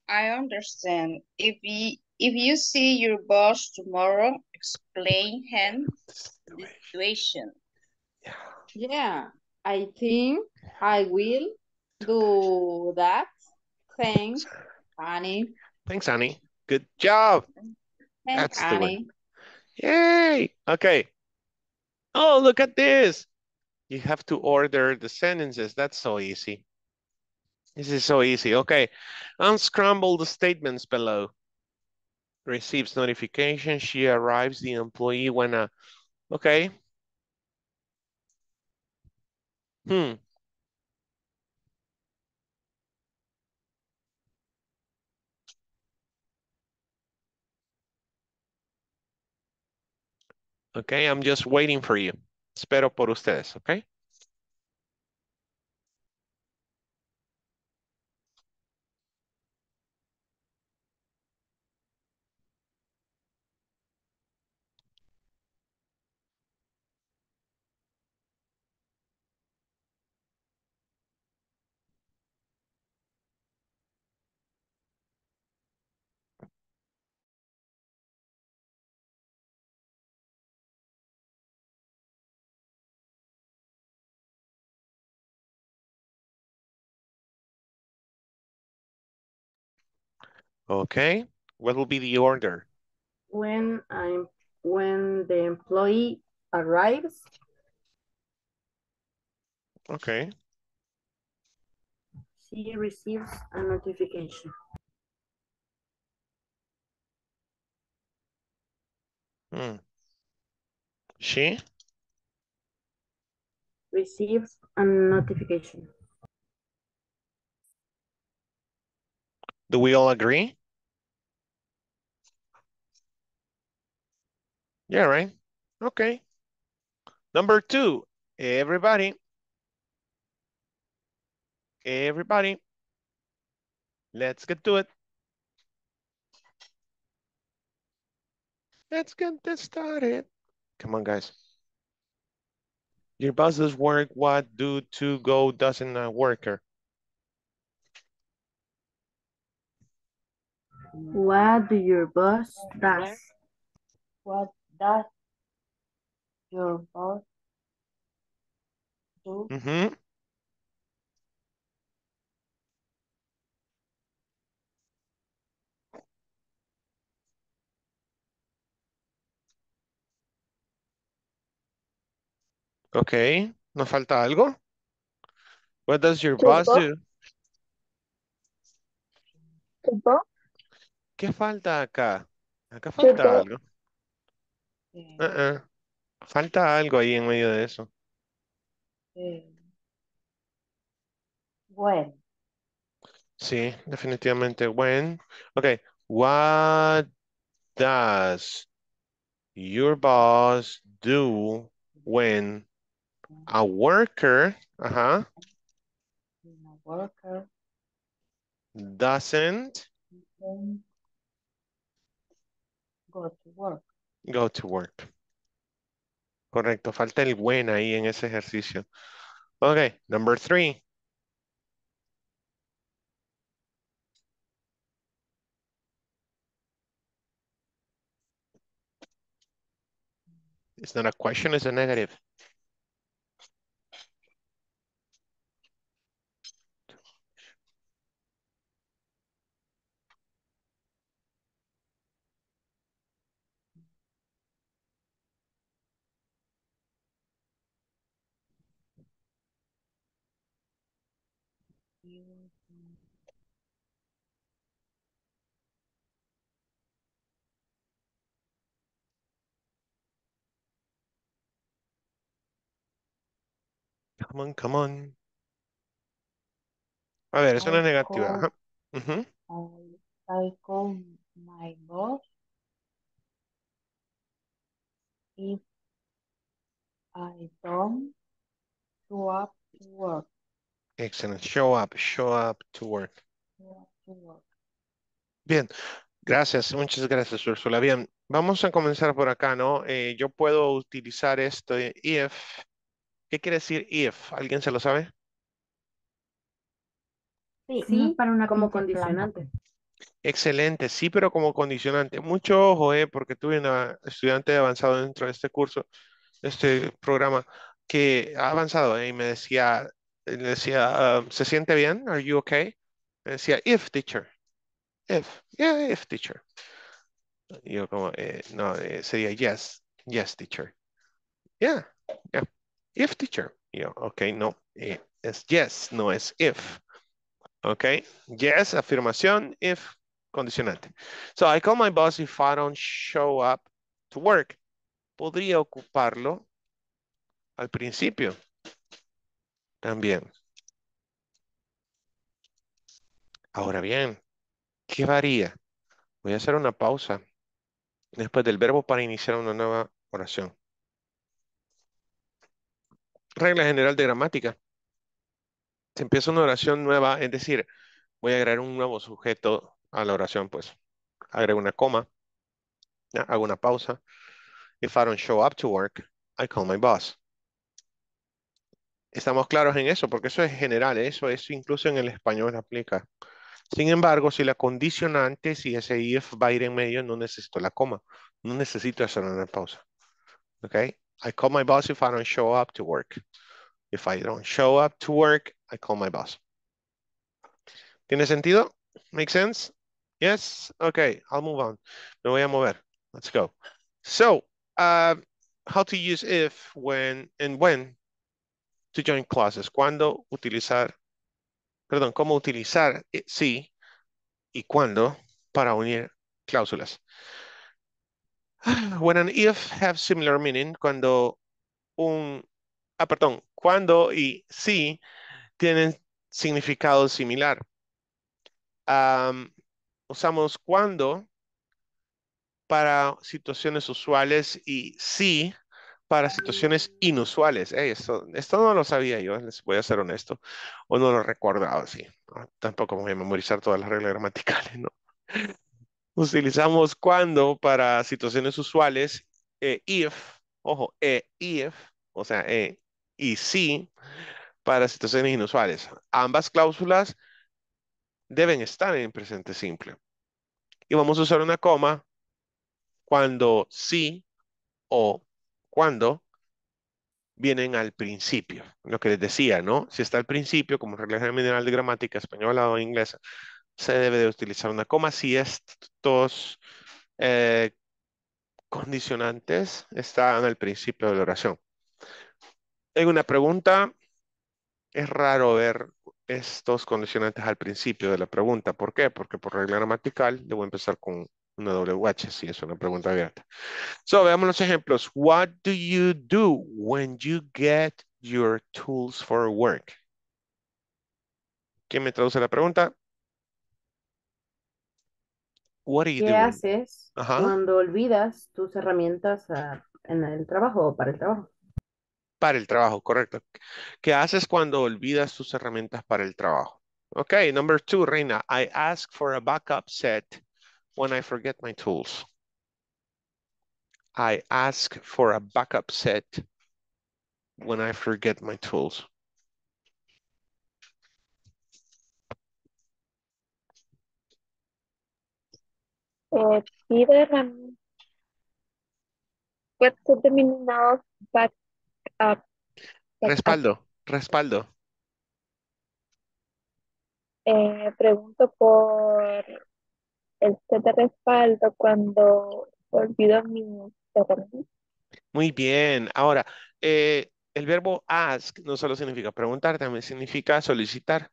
I understand. If you see your boss tomorrow, explain him the situation. Yeah, I think I will do that. Thanks, Annie. Thanks, Annie. Good job. Thanks, Annie. Yay. Okay. Oh, look at this. You have to order the sentences. That's so easy. This is so easy. Okay. Unscramble the statements below. Receives notification. She arrives. The employee when a... Okay. Okay, I'm just waiting for you. Espero por ustedes, okay? Okay, what will be the order? When the employee arrives. Okay. She receives a notification. She receives a notification. Do we all agree? Yeah, right. Okay. Number two, everybody, let's get to it. Let's get this started. Come on, guys. Your buses work, what do to go doesn't work? What do your bus does? What does your bus do? Mm-hmm. Okay, ¿nos falta algo? What does your bus do? ¿Qué falta acá? Acá falta algo. Falta algo ahí en medio de eso. When. Sí, definitivamente when. Okay, what does your bus do when a worker, doesn't go to work? Correcto, falta el buen ahí en ese ejercicio. Okay, number three. It's not a question, it's a negative. Come on, come on. A ver, es una negativa. I call my boss if I don't show up to work. Excellent. Show up to work. Bien, gracias. Muchas gracias, Úrsula. Bien, vamos a comenzar por acá, ¿no? Yo puedo utilizar esto de if. ¿Qué quiere decir if? ¿Alguien se lo sabe? Sí, para una como condicionante. Excelente, sí, pero como condicionante. Mucho ojo, porque tuve una estudiante de avanzado dentro de este curso, este programa, que ha avanzado, y me decía... ¿se siente bien? Are you okay? Me decía, if, teacher. If. Yeah, if, teacher. Yo como, no, sería yes. Yes, teacher. Yeah, yeah. If, teacher. Yo, okay, no. Es yes, no es if. Okay. Yes, afirmación, if, condicionante. So, I call my boss if I don't show up to work. Podría ocuparlo al principio. También. Ahora bien, ¿qué varía? Voy a hacer una pausa después del verbo para iniciar una nueva oración. Regla general de gramática. Si empieza una oración nueva, es decir, voy a agregar un nuevo sujeto a la oración, pues agrego una coma, hago una pausa. If I don't show up to work, I call my boss. Estamos claros en eso, porque eso es general, eso incluso en el español aplica. Sin embargo, si la condicionante, si ese if va a ir en medio, no necesito la coma. No necesito hacer una pausa. ¿Ok? I call my boss if I don't show up to work. If I don't show up to work, I call my boss. ¿Tiene sentido? ¿Make sense? Yes? Ok, I'll move on. Me voy a mover. Let's go. So, how to use if, when, and when. To join classes, cómo utilizar sí y cuándo para unir cláusulas. When and if have similar meaning, cuando y sí tienen significado similar. usamos cuando para situaciones usuales y sí para situaciones inusuales. Hey, esto no lo sabía yo, les voy a ser honesto, o no lo recordaba así. Tampoco voy a memorizar todas las reglas gramaticales, ¿no? Utilizamos cuando para situaciones usuales, if, ojo, if, o sea, y sí para situaciones inusuales. Ambas cláusulas deben estar en presente simple. Y vamos a usar una coma cuando sí o cuando vienen al principio. Lo que les decía, ¿no? Si está al principio, como regla general de gramática española o inglesa, se debe de utilizar una coma si estos condicionantes están al principio de la oración. En una pregunta, es raro ver estos condicionantes al principio de la pregunta. ¿Por qué? Porque por regla gramatical debo empezar con una WH, si es una pregunta abierta. So, veamos los ejemplos. What do when you get your tools for work? ¿Quién me traduce la pregunta? What do you do? ¿Qué haces cuando olvidas tus herramientas en el trabajo o para el trabajo? Para el trabajo, correcto. ¿Qué haces cuando olvidas tus herramientas para el trabajo? Ok, number two, Reina. I ask for a backup set when I forget my tools. I ask for a backup set when I forget my tools. What could the meaning of backup? Respaldo. Pregunto por el set de respaldo cuando olvido mi teléfono. Muy bien. Ahora, el verbo ask no solo significa preguntar, también significa solicitar.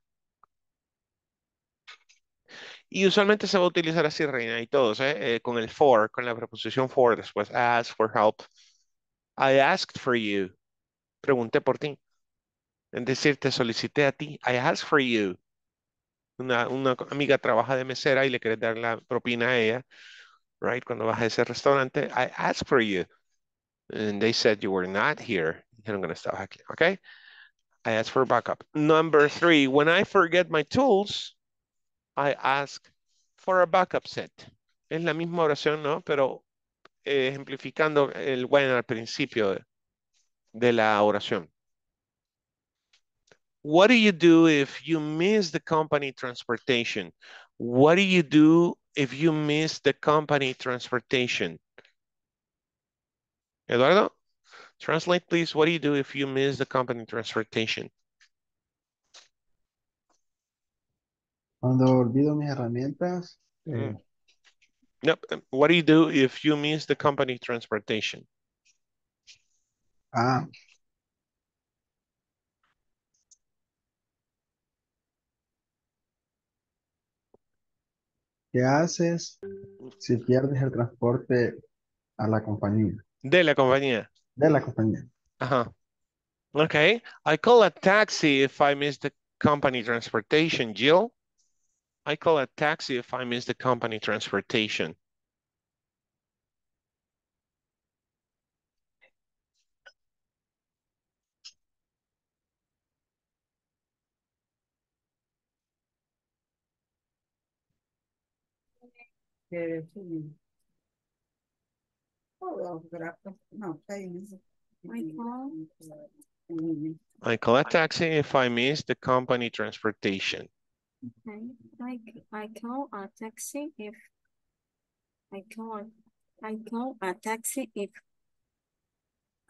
Y usualmente se va a utilizar así, Reina, y todos, con el for, con la preposición for, después ask for help. I asked for you. Pregunté por ti. Es decir, te solicité a ti. I asked for you. Una amiga trabaja de mesera y le querés dar la propina a ella. Right? Cuando vas a ese restaurante. I asked for you. And they said you were not here. Dijeron que no estabas aquí. Okay? I asked for backup. Number three. When I forget my tools, I ask for a backup set. Es la misma oración, ¿no? Pero ejemplificando el when al principio de la oración. What do you do if you miss the company transportation? What do you do if you miss the company transportation? Eduardo, translate please. What do you do if you miss the company transportation? Cuando olvido mis herramientas. Yep. What do you do if you miss the company transportation? ¿Qué haces si pierdes el transporte a la compañía? De la compañía. De la compañía. Ajá. Okay. I call a taxi if I miss the company transportation, Jill. I call a taxi if I miss the company transportation. I call a taxi if I miss the company transportation. Okay. I call a taxi if I call a taxi if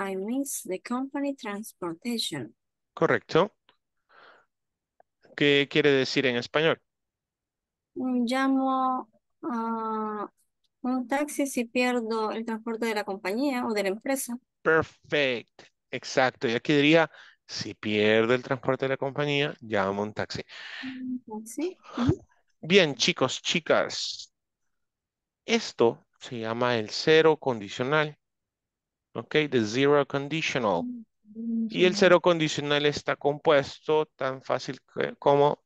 I miss the company transportation. Correcto. ¿Qué quiere decir en español? Llamo un taxi si pierdo el transporte de la compañía o de la empresa. Perfecto, exacto. Y aquí diría, si pierdo el transporte de la compañía, llamo un taxi. ¿Sí? Bien, chicos, chicas. Esto se llama el cero condicional. Ok, the zero conditional. Y el cero condicional está compuesto tan fácil como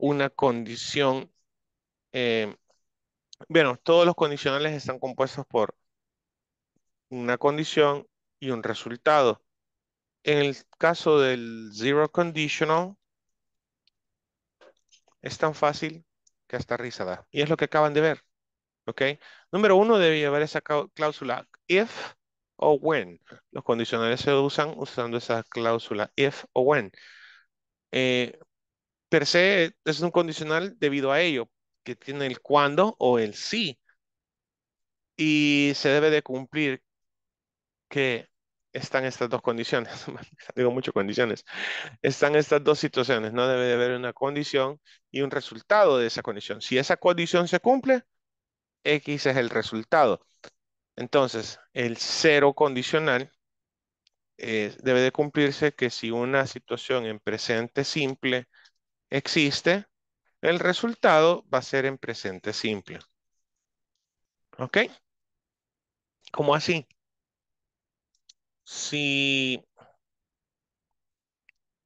una condición. Bueno, todos los condicionales están compuestos por una condición y un resultado. En el caso del zero conditional, es tan fácil que hasta risa da. Y es lo que acaban de ver. ¿Ok? Número uno, debía haber esa cláusula if o when. Los condicionales se usan usando esa cláusula if o when. Per se, es un condicional debido a ello, que tiene el cuando o el sí. Y se debe de cumplir que están estas dos condiciones. Digo mucho condiciones. Están estas dos situaciones. No debe de haber una condición y un resultado de esa condición. Si esa condición se cumple, X es el resultado. Entonces, el cero condicional debe de cumplirse que si una situación en presente simple existe, el resultado va a ser en presente simple. ¿Ok? ¿Cómo así? Si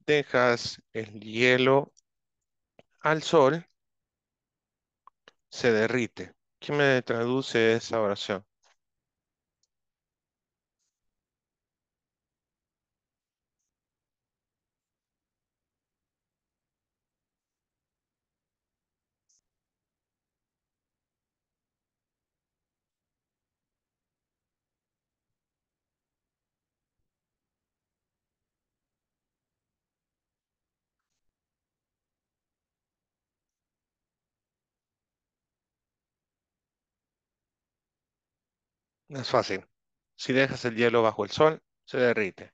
dejas el hielo al sol, se derrite. ¿Quién me traduce esa oración? Es fácil. Si dejas el hielo bajo el sol, se derrite.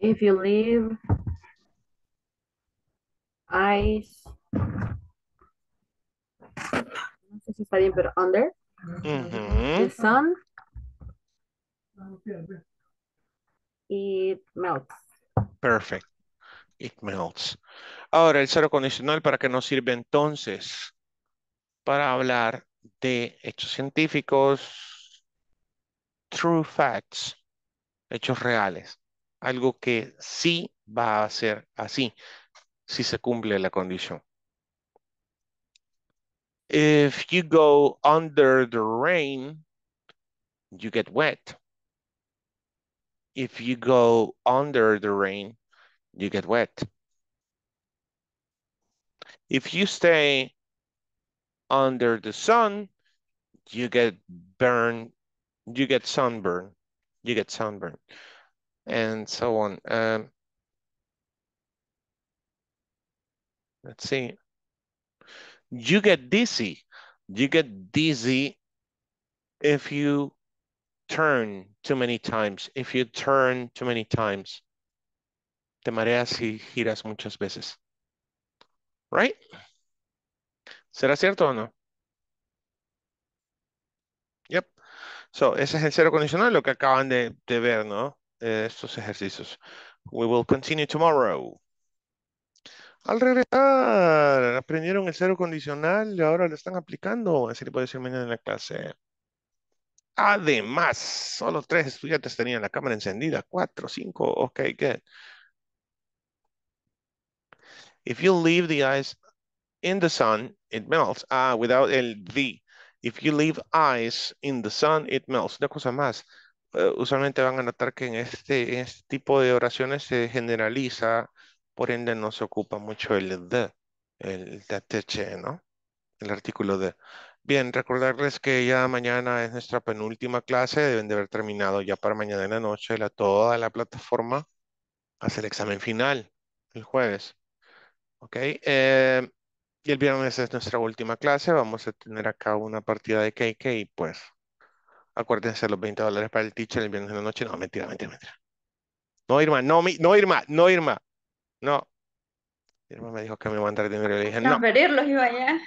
If you leave ice, no sé si está bien, pero under the sun, it melts. Perfect. It melts. Ahora, el cero condicional, ¿para qué nos sirve entonces? Para hablar de hechos científicos, true facts, hechos reales. Algo que sí va a ser así, si se cumple la condición. If you go under the rain, you get wet. If you go under the rain, you get wet. If you stay under the sun, you get burned, you get sunburned, you get sunburned, and so on. Let's see. You get dizzy. You get dizzy if you turn too many times. If you turn too many times. Te mareas y giras muchas veces. Right? ¿Será cierto o no? Yep. So, ese es el cero condicional, lo que acaban de ver, ¿no? Estos ejercicios. We will continue tomorrow. Al regresar, aprendieron el cero condicional y ahora lo están aplicando. Así le puedo decir mañana en la clase. Además, solo 3 estudiantes tenían la cámara encendida. 4, 5. Ok, good. If you leave the ice in the sun, it melts. Ah, without el the. If you leave ice in the sun, it melts. Una cosa más. Usualmente van a notar que en este tipo de oraciones se generaliza, por ende no se ocupa mucho el the, el TH, ¿no? El artículo de. Bien, recordarles que ya mañana es nuestra penúltima clase. Deben de haber terminado ya para mañana en la noche toda la plataforma hace el examen final el jueves. Ok, y el viernes es nuestra última clase. Vamos a tener acá una partida de KK y pues acuérdense los $20 para el teacher el viernes en la noche. No, mentira, mentira, mentira. No, Irma, no, no, Irma, no, Irma. No. Irma me dijo que me iba a mandar dinero y le dije no. Transferirlos iba allá.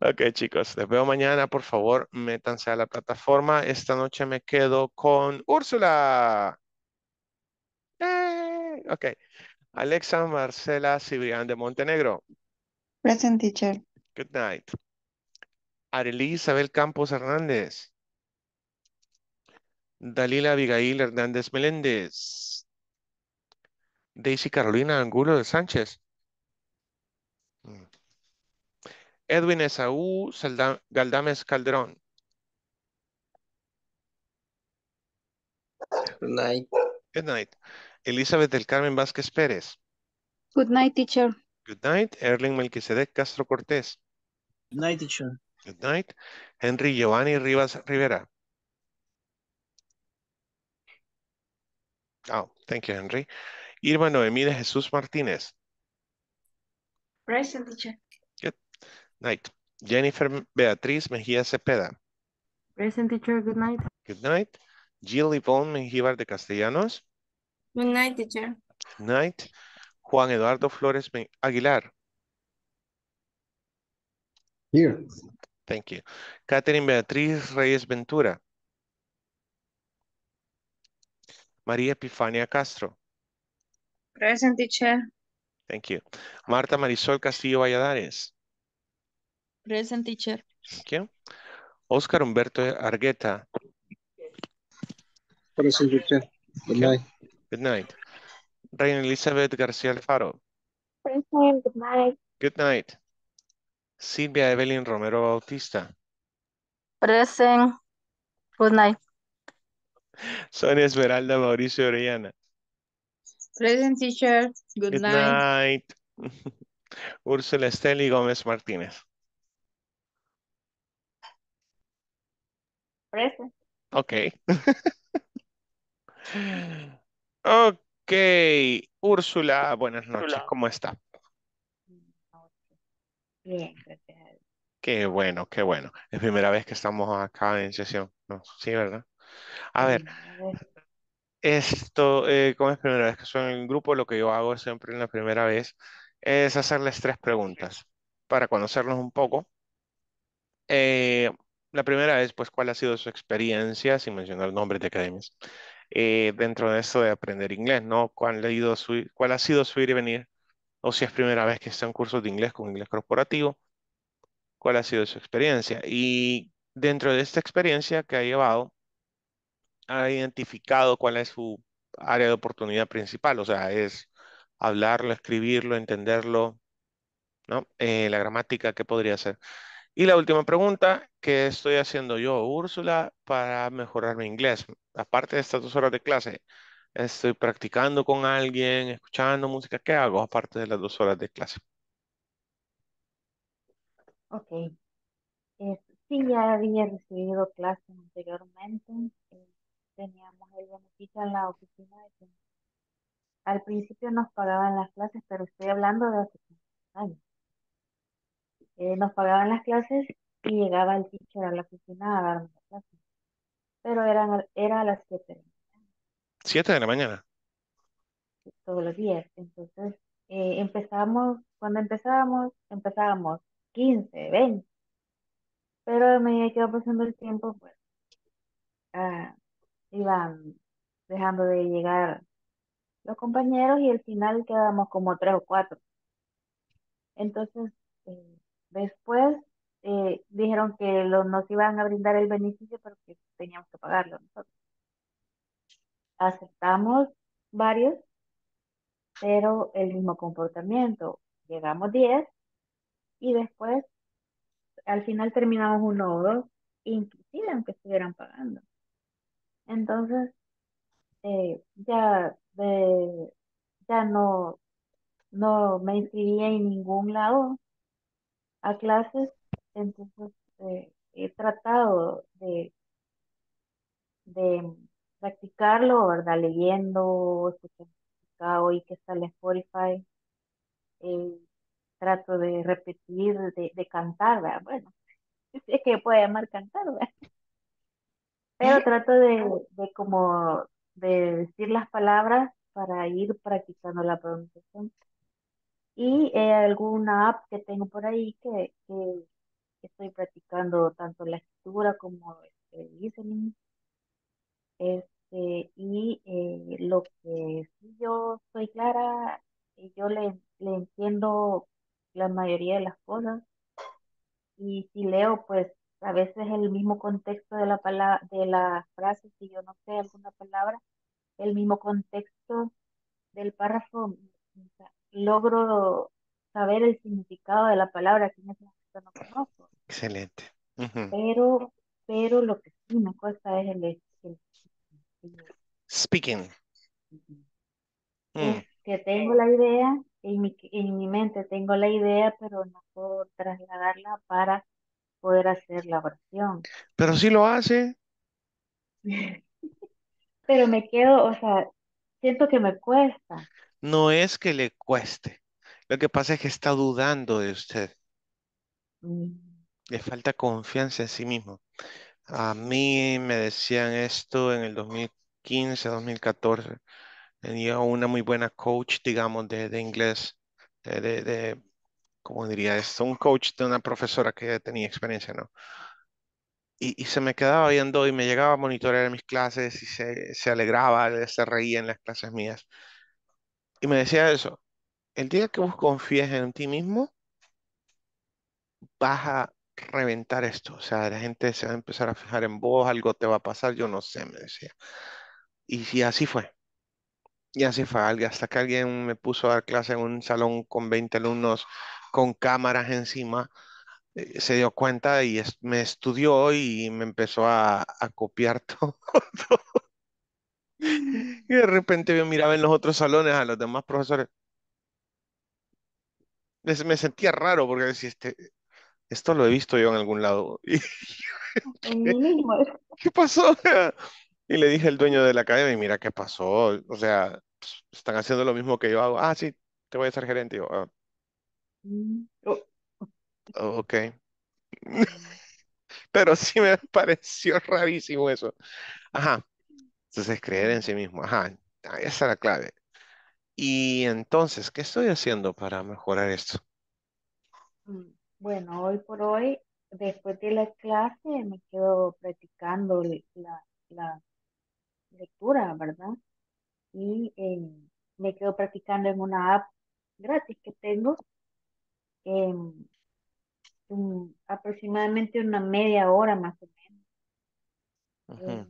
Ok, chicos, les veo mañana. Por favor, métanse a la plataforma. Esta noche me quedo con Úrsula. Ok. Alexa Marcela Cibrián de Montenegro. Present, teacher. Good night. Arely Isabel Campos Hernández. Dalila Abigail Hernández Meléndez. Daisy Carolina Angulo de Sánchez. Edwin Esaú Galdámez Calderón. Good night. Good night. Elizabeth del Carmen Vázquez Pérez. Good night, teacher. Good night. Erling Melquisedec Castro Cortés. Good night, teacher. Good night. Henry Giovanni Rivas Rivera. Oh, thank you, Henry. Irma Noemí de Jesús Martínez. Present, teacher. Good night. Jennifer Beatriz Mejía Cepeda. Present, teacher. Good night. Good night. Jill Yvonne Mejivar de Castellanos. Good night, teacher. Good night. Juan Eduardo Flores Aguilar. Here. Thank you. Catherine Beatriz Reyes Ventura. María Epifania Castro. Present, teacher. Thank you. Marta Marisol Castillo Valladares. Present, teacher. Thank you. Oscar Humberto Argueta. Present, teacher. Good night. Good night. Reina Elizabeth García Alfaro. Present, good night. Good night. Silvia Evelyn Romero Bautista. Present, good night. Sonia Esmeralda Mauricio Rellana. Present, teacher. Good night. Good night. Úrsula Esteli Gómez Martínez. Present. Okay. Okay. Úrsula, buenas noches. Hola. ¿Cómo está? Bien, gracias. Qué bueno, qué bueno. Es primera vez que estamos acá en sesión. No, sí, ¿verdad? A ver, esto, como es primera vez que soy en el grupo, lo que yo hago siempre en la primera vez es hacerles tres preguntas para conocernos un poco. La primera es, pues, ¿cuál ha sido su experiencia, sin mencionar nombres de academias, dentro de esto de aprender inglés, ¿no? ¿Cuál ha sido su ir y venir? O si es primera vez que están cursos de inglés con inglés corporativo, ¿cuál ha sido su experiencia? Y dentro de esta experiencia que ha llevado, ha identificado cuál es su área de oportunidad principal, o sea, es hablarlo, escribirlo, entenderlo, ¿no? La gramática, ¿qué podría ser? Y la última pregunta, ¿qué estoy haciendo yo, Úrsula, para mejorar mi inglés? Aparte de estas 2 horas de clase, ¿estoy practicando con alguien, escuchando música? ¿Qué hago aparte de las 2 horas de clase? Ok. Sí, ya había recibido clases anteriormente. Teníamos el beneficio en la oficina de que al principio nos pagaban las clases, pero estoy hablando de hace 5 años. Nos pagaban las clases y llegaba el teacher a la oficina a darnos las clases. Pero era a las 7 de la mañana. ¿7 de la mañana? Todos los días. Entonces, empezábamos 15, 20. Pero a medida que iba pasando el tiempo, pues, iban dejando de llegar los compañeros y al final quedamos como 3 o 4. Entonces, después dijeron que nos iban a brindar el beneficio, pero que teníamos que pagarlo nosotros. Aceptamos varios, pero el mismo comportamiento. Llegamos 10 y después, al final terminamos 1 o 2, inclusive aunque estuvieran pagando. Entonces, ya no me inscribí en ningún lado a clases, entonces he tratado de practicarlo, ¿verdad? Leyendo, escuchando, hoy que está en Spotify, trato de repetir, de cantar, ¿verdad? Bueno, es que puede llamar cantar, ¿verdad? Pero trato de como de decir las palabras para ir practicando la pronunciación. Y alguna app que tengo por ahí que estoy practicando tanto la escritura como el listening. Lo que si yo soy clara, yo le entiendo la mayoría de las cosas. Y si leo, pues a veces el mismo contexto de la palabra, de la frase, si yo no sé alguna palabra, el mismo contexto del párrafo, logro saber el significado de la palabra que en ese momento no conozco. Excelente. Uh-huh. Pero lo que sí me cuesta es el speaking. Uh-huh. Es que tengo la idea, en mi mente tengo la idea, pero no puedo trasladarla para poder hacer la oración. Pero sí lo hace. Pero me quedo, o sea, siento que me cuesta. No es que le cueste. Lo que pasa es que está dudando de usted. Le falta confianza en sí mismo. A mí me decían esto en el 2015, 2014. Tenía una muy buena coach, digamos, de inglés, de ¿cómo diría esto? Un coach de una profesora que tenía experiencia, ¿no? Y se me quedaba viendo y me llegaba a monitorear mis clases y se alegraba, se reía en las clases mías. Y me decía eso, el día que vos confíes en ti mismo, vas a reventar esto. O sea, la gente se va a empezar a fijar en vos, algo te va a pasar, yo no sé, me decía. Y así fue. Y así fue, hasta que alguien me puso a dar clase en un salón con 20 alumnos con cámaras encima, se dio cuenta y me estudió y me empezó a copiar todo. Y de repente yo miraba en los otros salones a los demás profesores. Me sentía raro porque decía, esto lo he visto yo en algún lado. ¿Qué pasó? Y le dije al dueño de la academia, mira qué pasó, o sea, están haciendo lo mismo que yo hago. Ah, sí, te voy a ser gerente. Yo, ok. Pero sí me pareció rarísimo eso. Ajá. Entonces, creer en sí mismo. Ajá, esa es la clave. Y entonces, ¿qué estoy haciendo para mejorar esto? Bueno, hoy por hoy, después de la clase, me quedo practicando la lectura, ¿verdad? Y me quedo practicando en una app gratis que tengo, aproximadamente una media hora más o menos.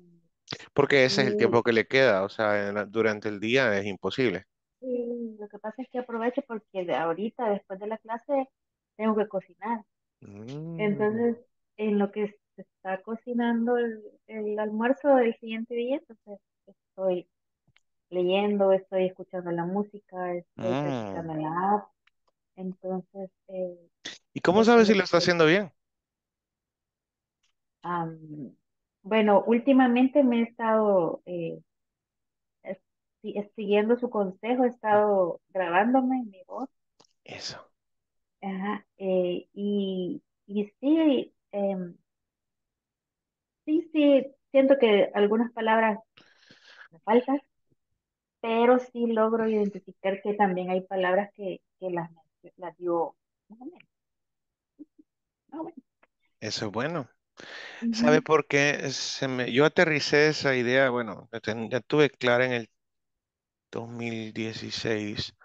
Porque ese es el tiempo que le queda, o sea, durante el día es imposible. Y lo que pasa es que aprovecho porque ahorita, después de la clase, tengo que cocinar. Entonces, en lo que se está cocinando el almuerzo del siguiente día, entonces estoy leyendo, estoy escuchando la música, estoy escuchando la app, entonces... ¿Y cómo sabes si lo está haciendo bien? Bueno, últimamente me he estado siguiendo su consejo, he estado grabándome mi voz. Eso. Ajá, y sí... Sí, siento que algunas palabras me faltan, pero sí logro identificar que también hay palabras que las dio más o menos. Eso es bueno. Uh-huh. ¿Sabe por qué? Yo aterricé esa idea, bueno, ya tuve clara en el 2016,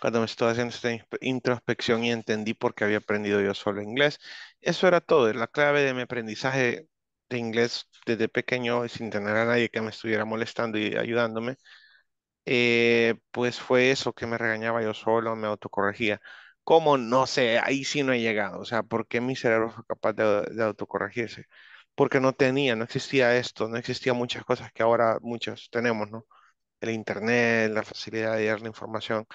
cuando me estaba haciendo esta introspección y entendí por qué había aprendido yo solo inglés. Eso era todo, la clave de mi aprendizaje de inglés desde pequeño y sin tener a nadie que me estuviera molestando y ayudándome, pues fue eso, que me regañaba yo solo, me autocorregía. ¿Cómo? No sé, ahí sí no he llegado. O sea, ¿por qué mi cerebro fue capaz de autocorregirse? Porque no existía esto, no existía muchas cosas que ahora muchos tenemos, ¿no? El internet, la facilidad de dar la información.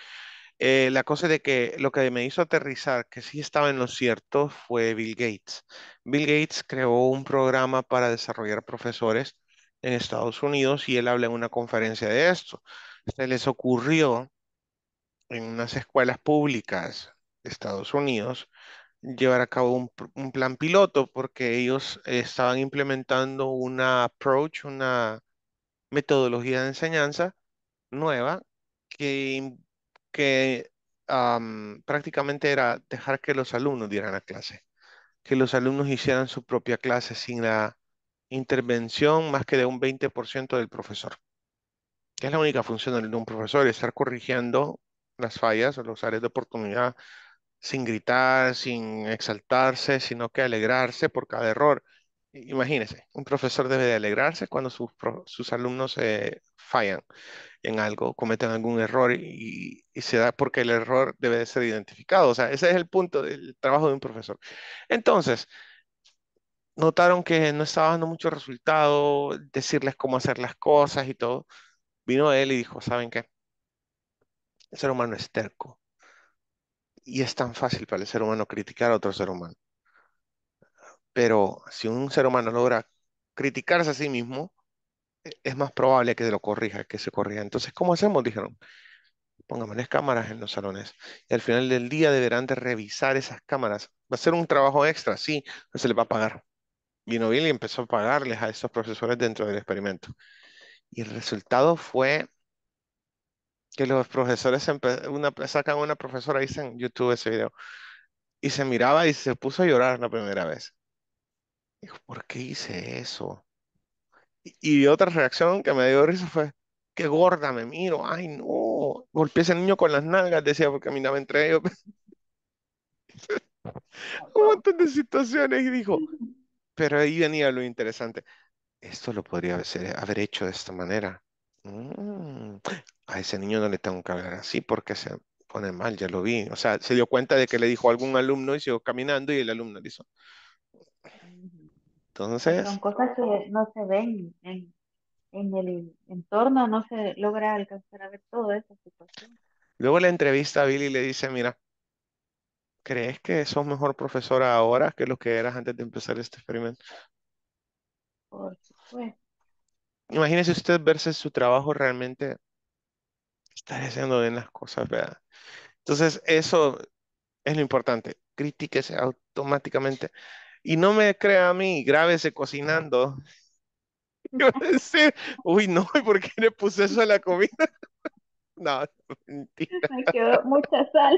La cosa de que lo que me hizo aterrizar, que sí estaba en lo cierto, fue Bill Gates. Bill Gates creó un programa para desarrollar profesores en Estados Unidos y él habla en una conferencia de esto. Se les ocurrió en unas escuelas públicas de Estados Unidos llevar a cabo un plan piloto porque ellos estaban implementando una approach, una metodología de enseñanza nueva que prácticamente era dejar que los alumnos dieran la clase, que los alumnos hicieran su propia clase sin la intervención más que de un 20% del profesor, que es la única función de un profesor, estar corrigiendo las fallas o los áreas de oportunidad sin gritar, sin exaltarse, sino que alegrarse por cada error. Imagínense, un profesor debe de alegrarse cuando sus alumnos fallan en algo, cometen algún error y se da porque el error debe de ser identificado. O sea, ese es el punto del trabajo de un profesor. Entonces, notaron que no estaba dando mucho resultado, decirles cómo hacer las cosas y todo. Vino él y dijo, ¿saben qué? El ser humano es terco. Y es tan fácil para el ser humano criticar a otro ser humano. Pero si un ser humano logra criticarse a sí mismo, es más probable que se lo corrija, que se corrija. Entonces, ¿cómo hacemos? Dijeron, pongámosles cámaras en los salones. Y al final del día deberán de revisar esas cámaras. Va a ser un trabajo extra, sí, no se les va a pagar. Vino Bill y empezó a pagarles a esos profesores dentro del experimento. Y el resultado fue que los profesores, sacan a una profesora, hice en YouTube ese video, y se miraba y se puso a llorar la primera vez. Dijo, ¿por qué hice eso? Y otra reacción que me dio risa fue, qué gorda me miro, ay no, golpeé a ese niño con las nalgas, decía, porque caminaba entre ellos. Un montón de situaciones y dijo, pero ahí venía lo interesante, esto lo podría haber hecho de esta manera. A ese niño no le tengo que hablar así porque se pone mal, ya lo vi. O sea, se dio cuenta de que le dijo a algún alumno y siguió caminando y el alumno le hizo. Entonces, son cosas que no se ven en el entorno, no se logra alcanzar a ver toda esa situación. Luego la entrevista a Billy le dice, mira, ¿crees que sos mejor profesora ahora que lo que eras antes de empezar este experimento? Por supuesto. Imagínese usted verse su trabajo realmente, estar haciendo bien las cosas, ¿verdad? Entonces, eso es lo importante, critíquese automáticamente. Y no me crea a mí, grábese cocinando. Yo voy a decir, uy, no, ¿y por qué le puse eso a la comida? No, mentira. Me quedó mucha sal.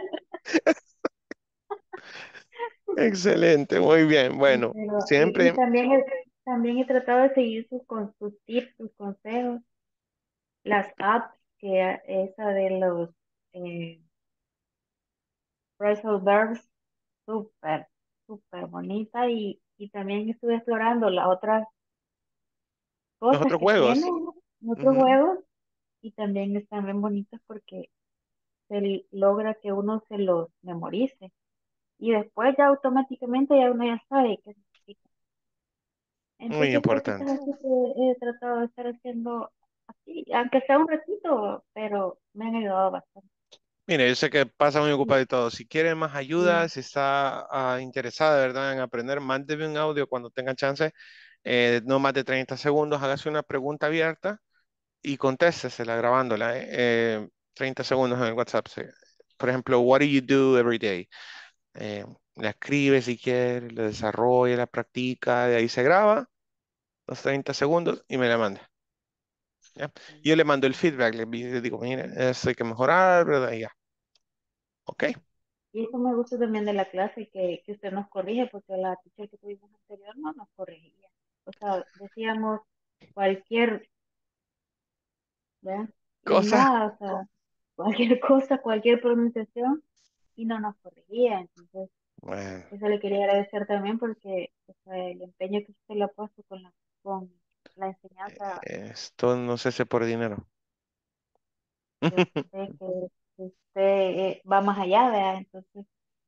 Excelente, muy bien, bueno, pero, siempre. También he tratado de seguir sus tips, sus consejos, las apps, que esa de los Resolvers, súper bonita y también estuve explorando las otras cosas. Los otros juegos. Tienen, otros juegos y también están bien bonitos porque se logra que uno se los memorice y después ya automáticamente ya uno ya sabe qué significa. Entonces, muy importante. He tratado de estar haciendo así, aunque sea un ratito, pero me han ayudado bastante. Mire, yo sé que pasa muy ocupado y todo. Si quiere más ayuda, si está interesada, ¿verdad?, en aprender, mándeme un audio cuando tenga chance, no más de 30 segundos, hágase una pregunta abierta y contéstesela grabándola, 30 segundos en el WhatsApp. Por ejemplo, what do you do every day? La escribe si quiere, la desarrolla, la practica, de ahí se graba, los 30 segundos y me la manda. ¿Ya? Yo le mando el feedback, le digo, mira, eso hay que mejorar, ¿verdad? Y ya. Ok. Y eso me gusta también de la clase, que usted nos corrige, porque la teacher que tuvimos anterior no nos corregía. O sea, decíamos cualquier, ¿verdad?, cosa. Nada, o sea, cualquier cosa, cualquier pronunciación, y no nos corregía. Entonces, bueno, eso le quería agradecer también, porque, o sea, el empeño que usted le ha puesto con la enseñanza. Esto no se hace por dinero. Usted va más allá, ¿verdad? Entonces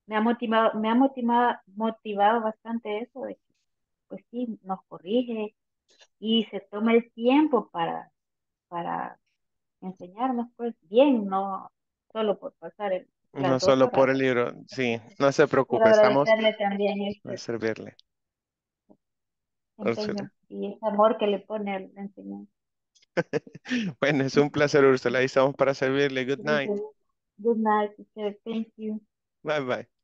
me ha motivado bastante eso de que, pues sí, nos corrige y se toma el tiempo para enseñarnos, pues bien, no solo por pasar el no solo horas. Por el libro, sí, no se preocupe, estamos para servirle. Entonces, y ese amor que le pone al enseñanza. Bueno, es un placer, Úrsula. Ahí estamos para servirle. Good night. Good night, teacher. Thank you. Bye bye.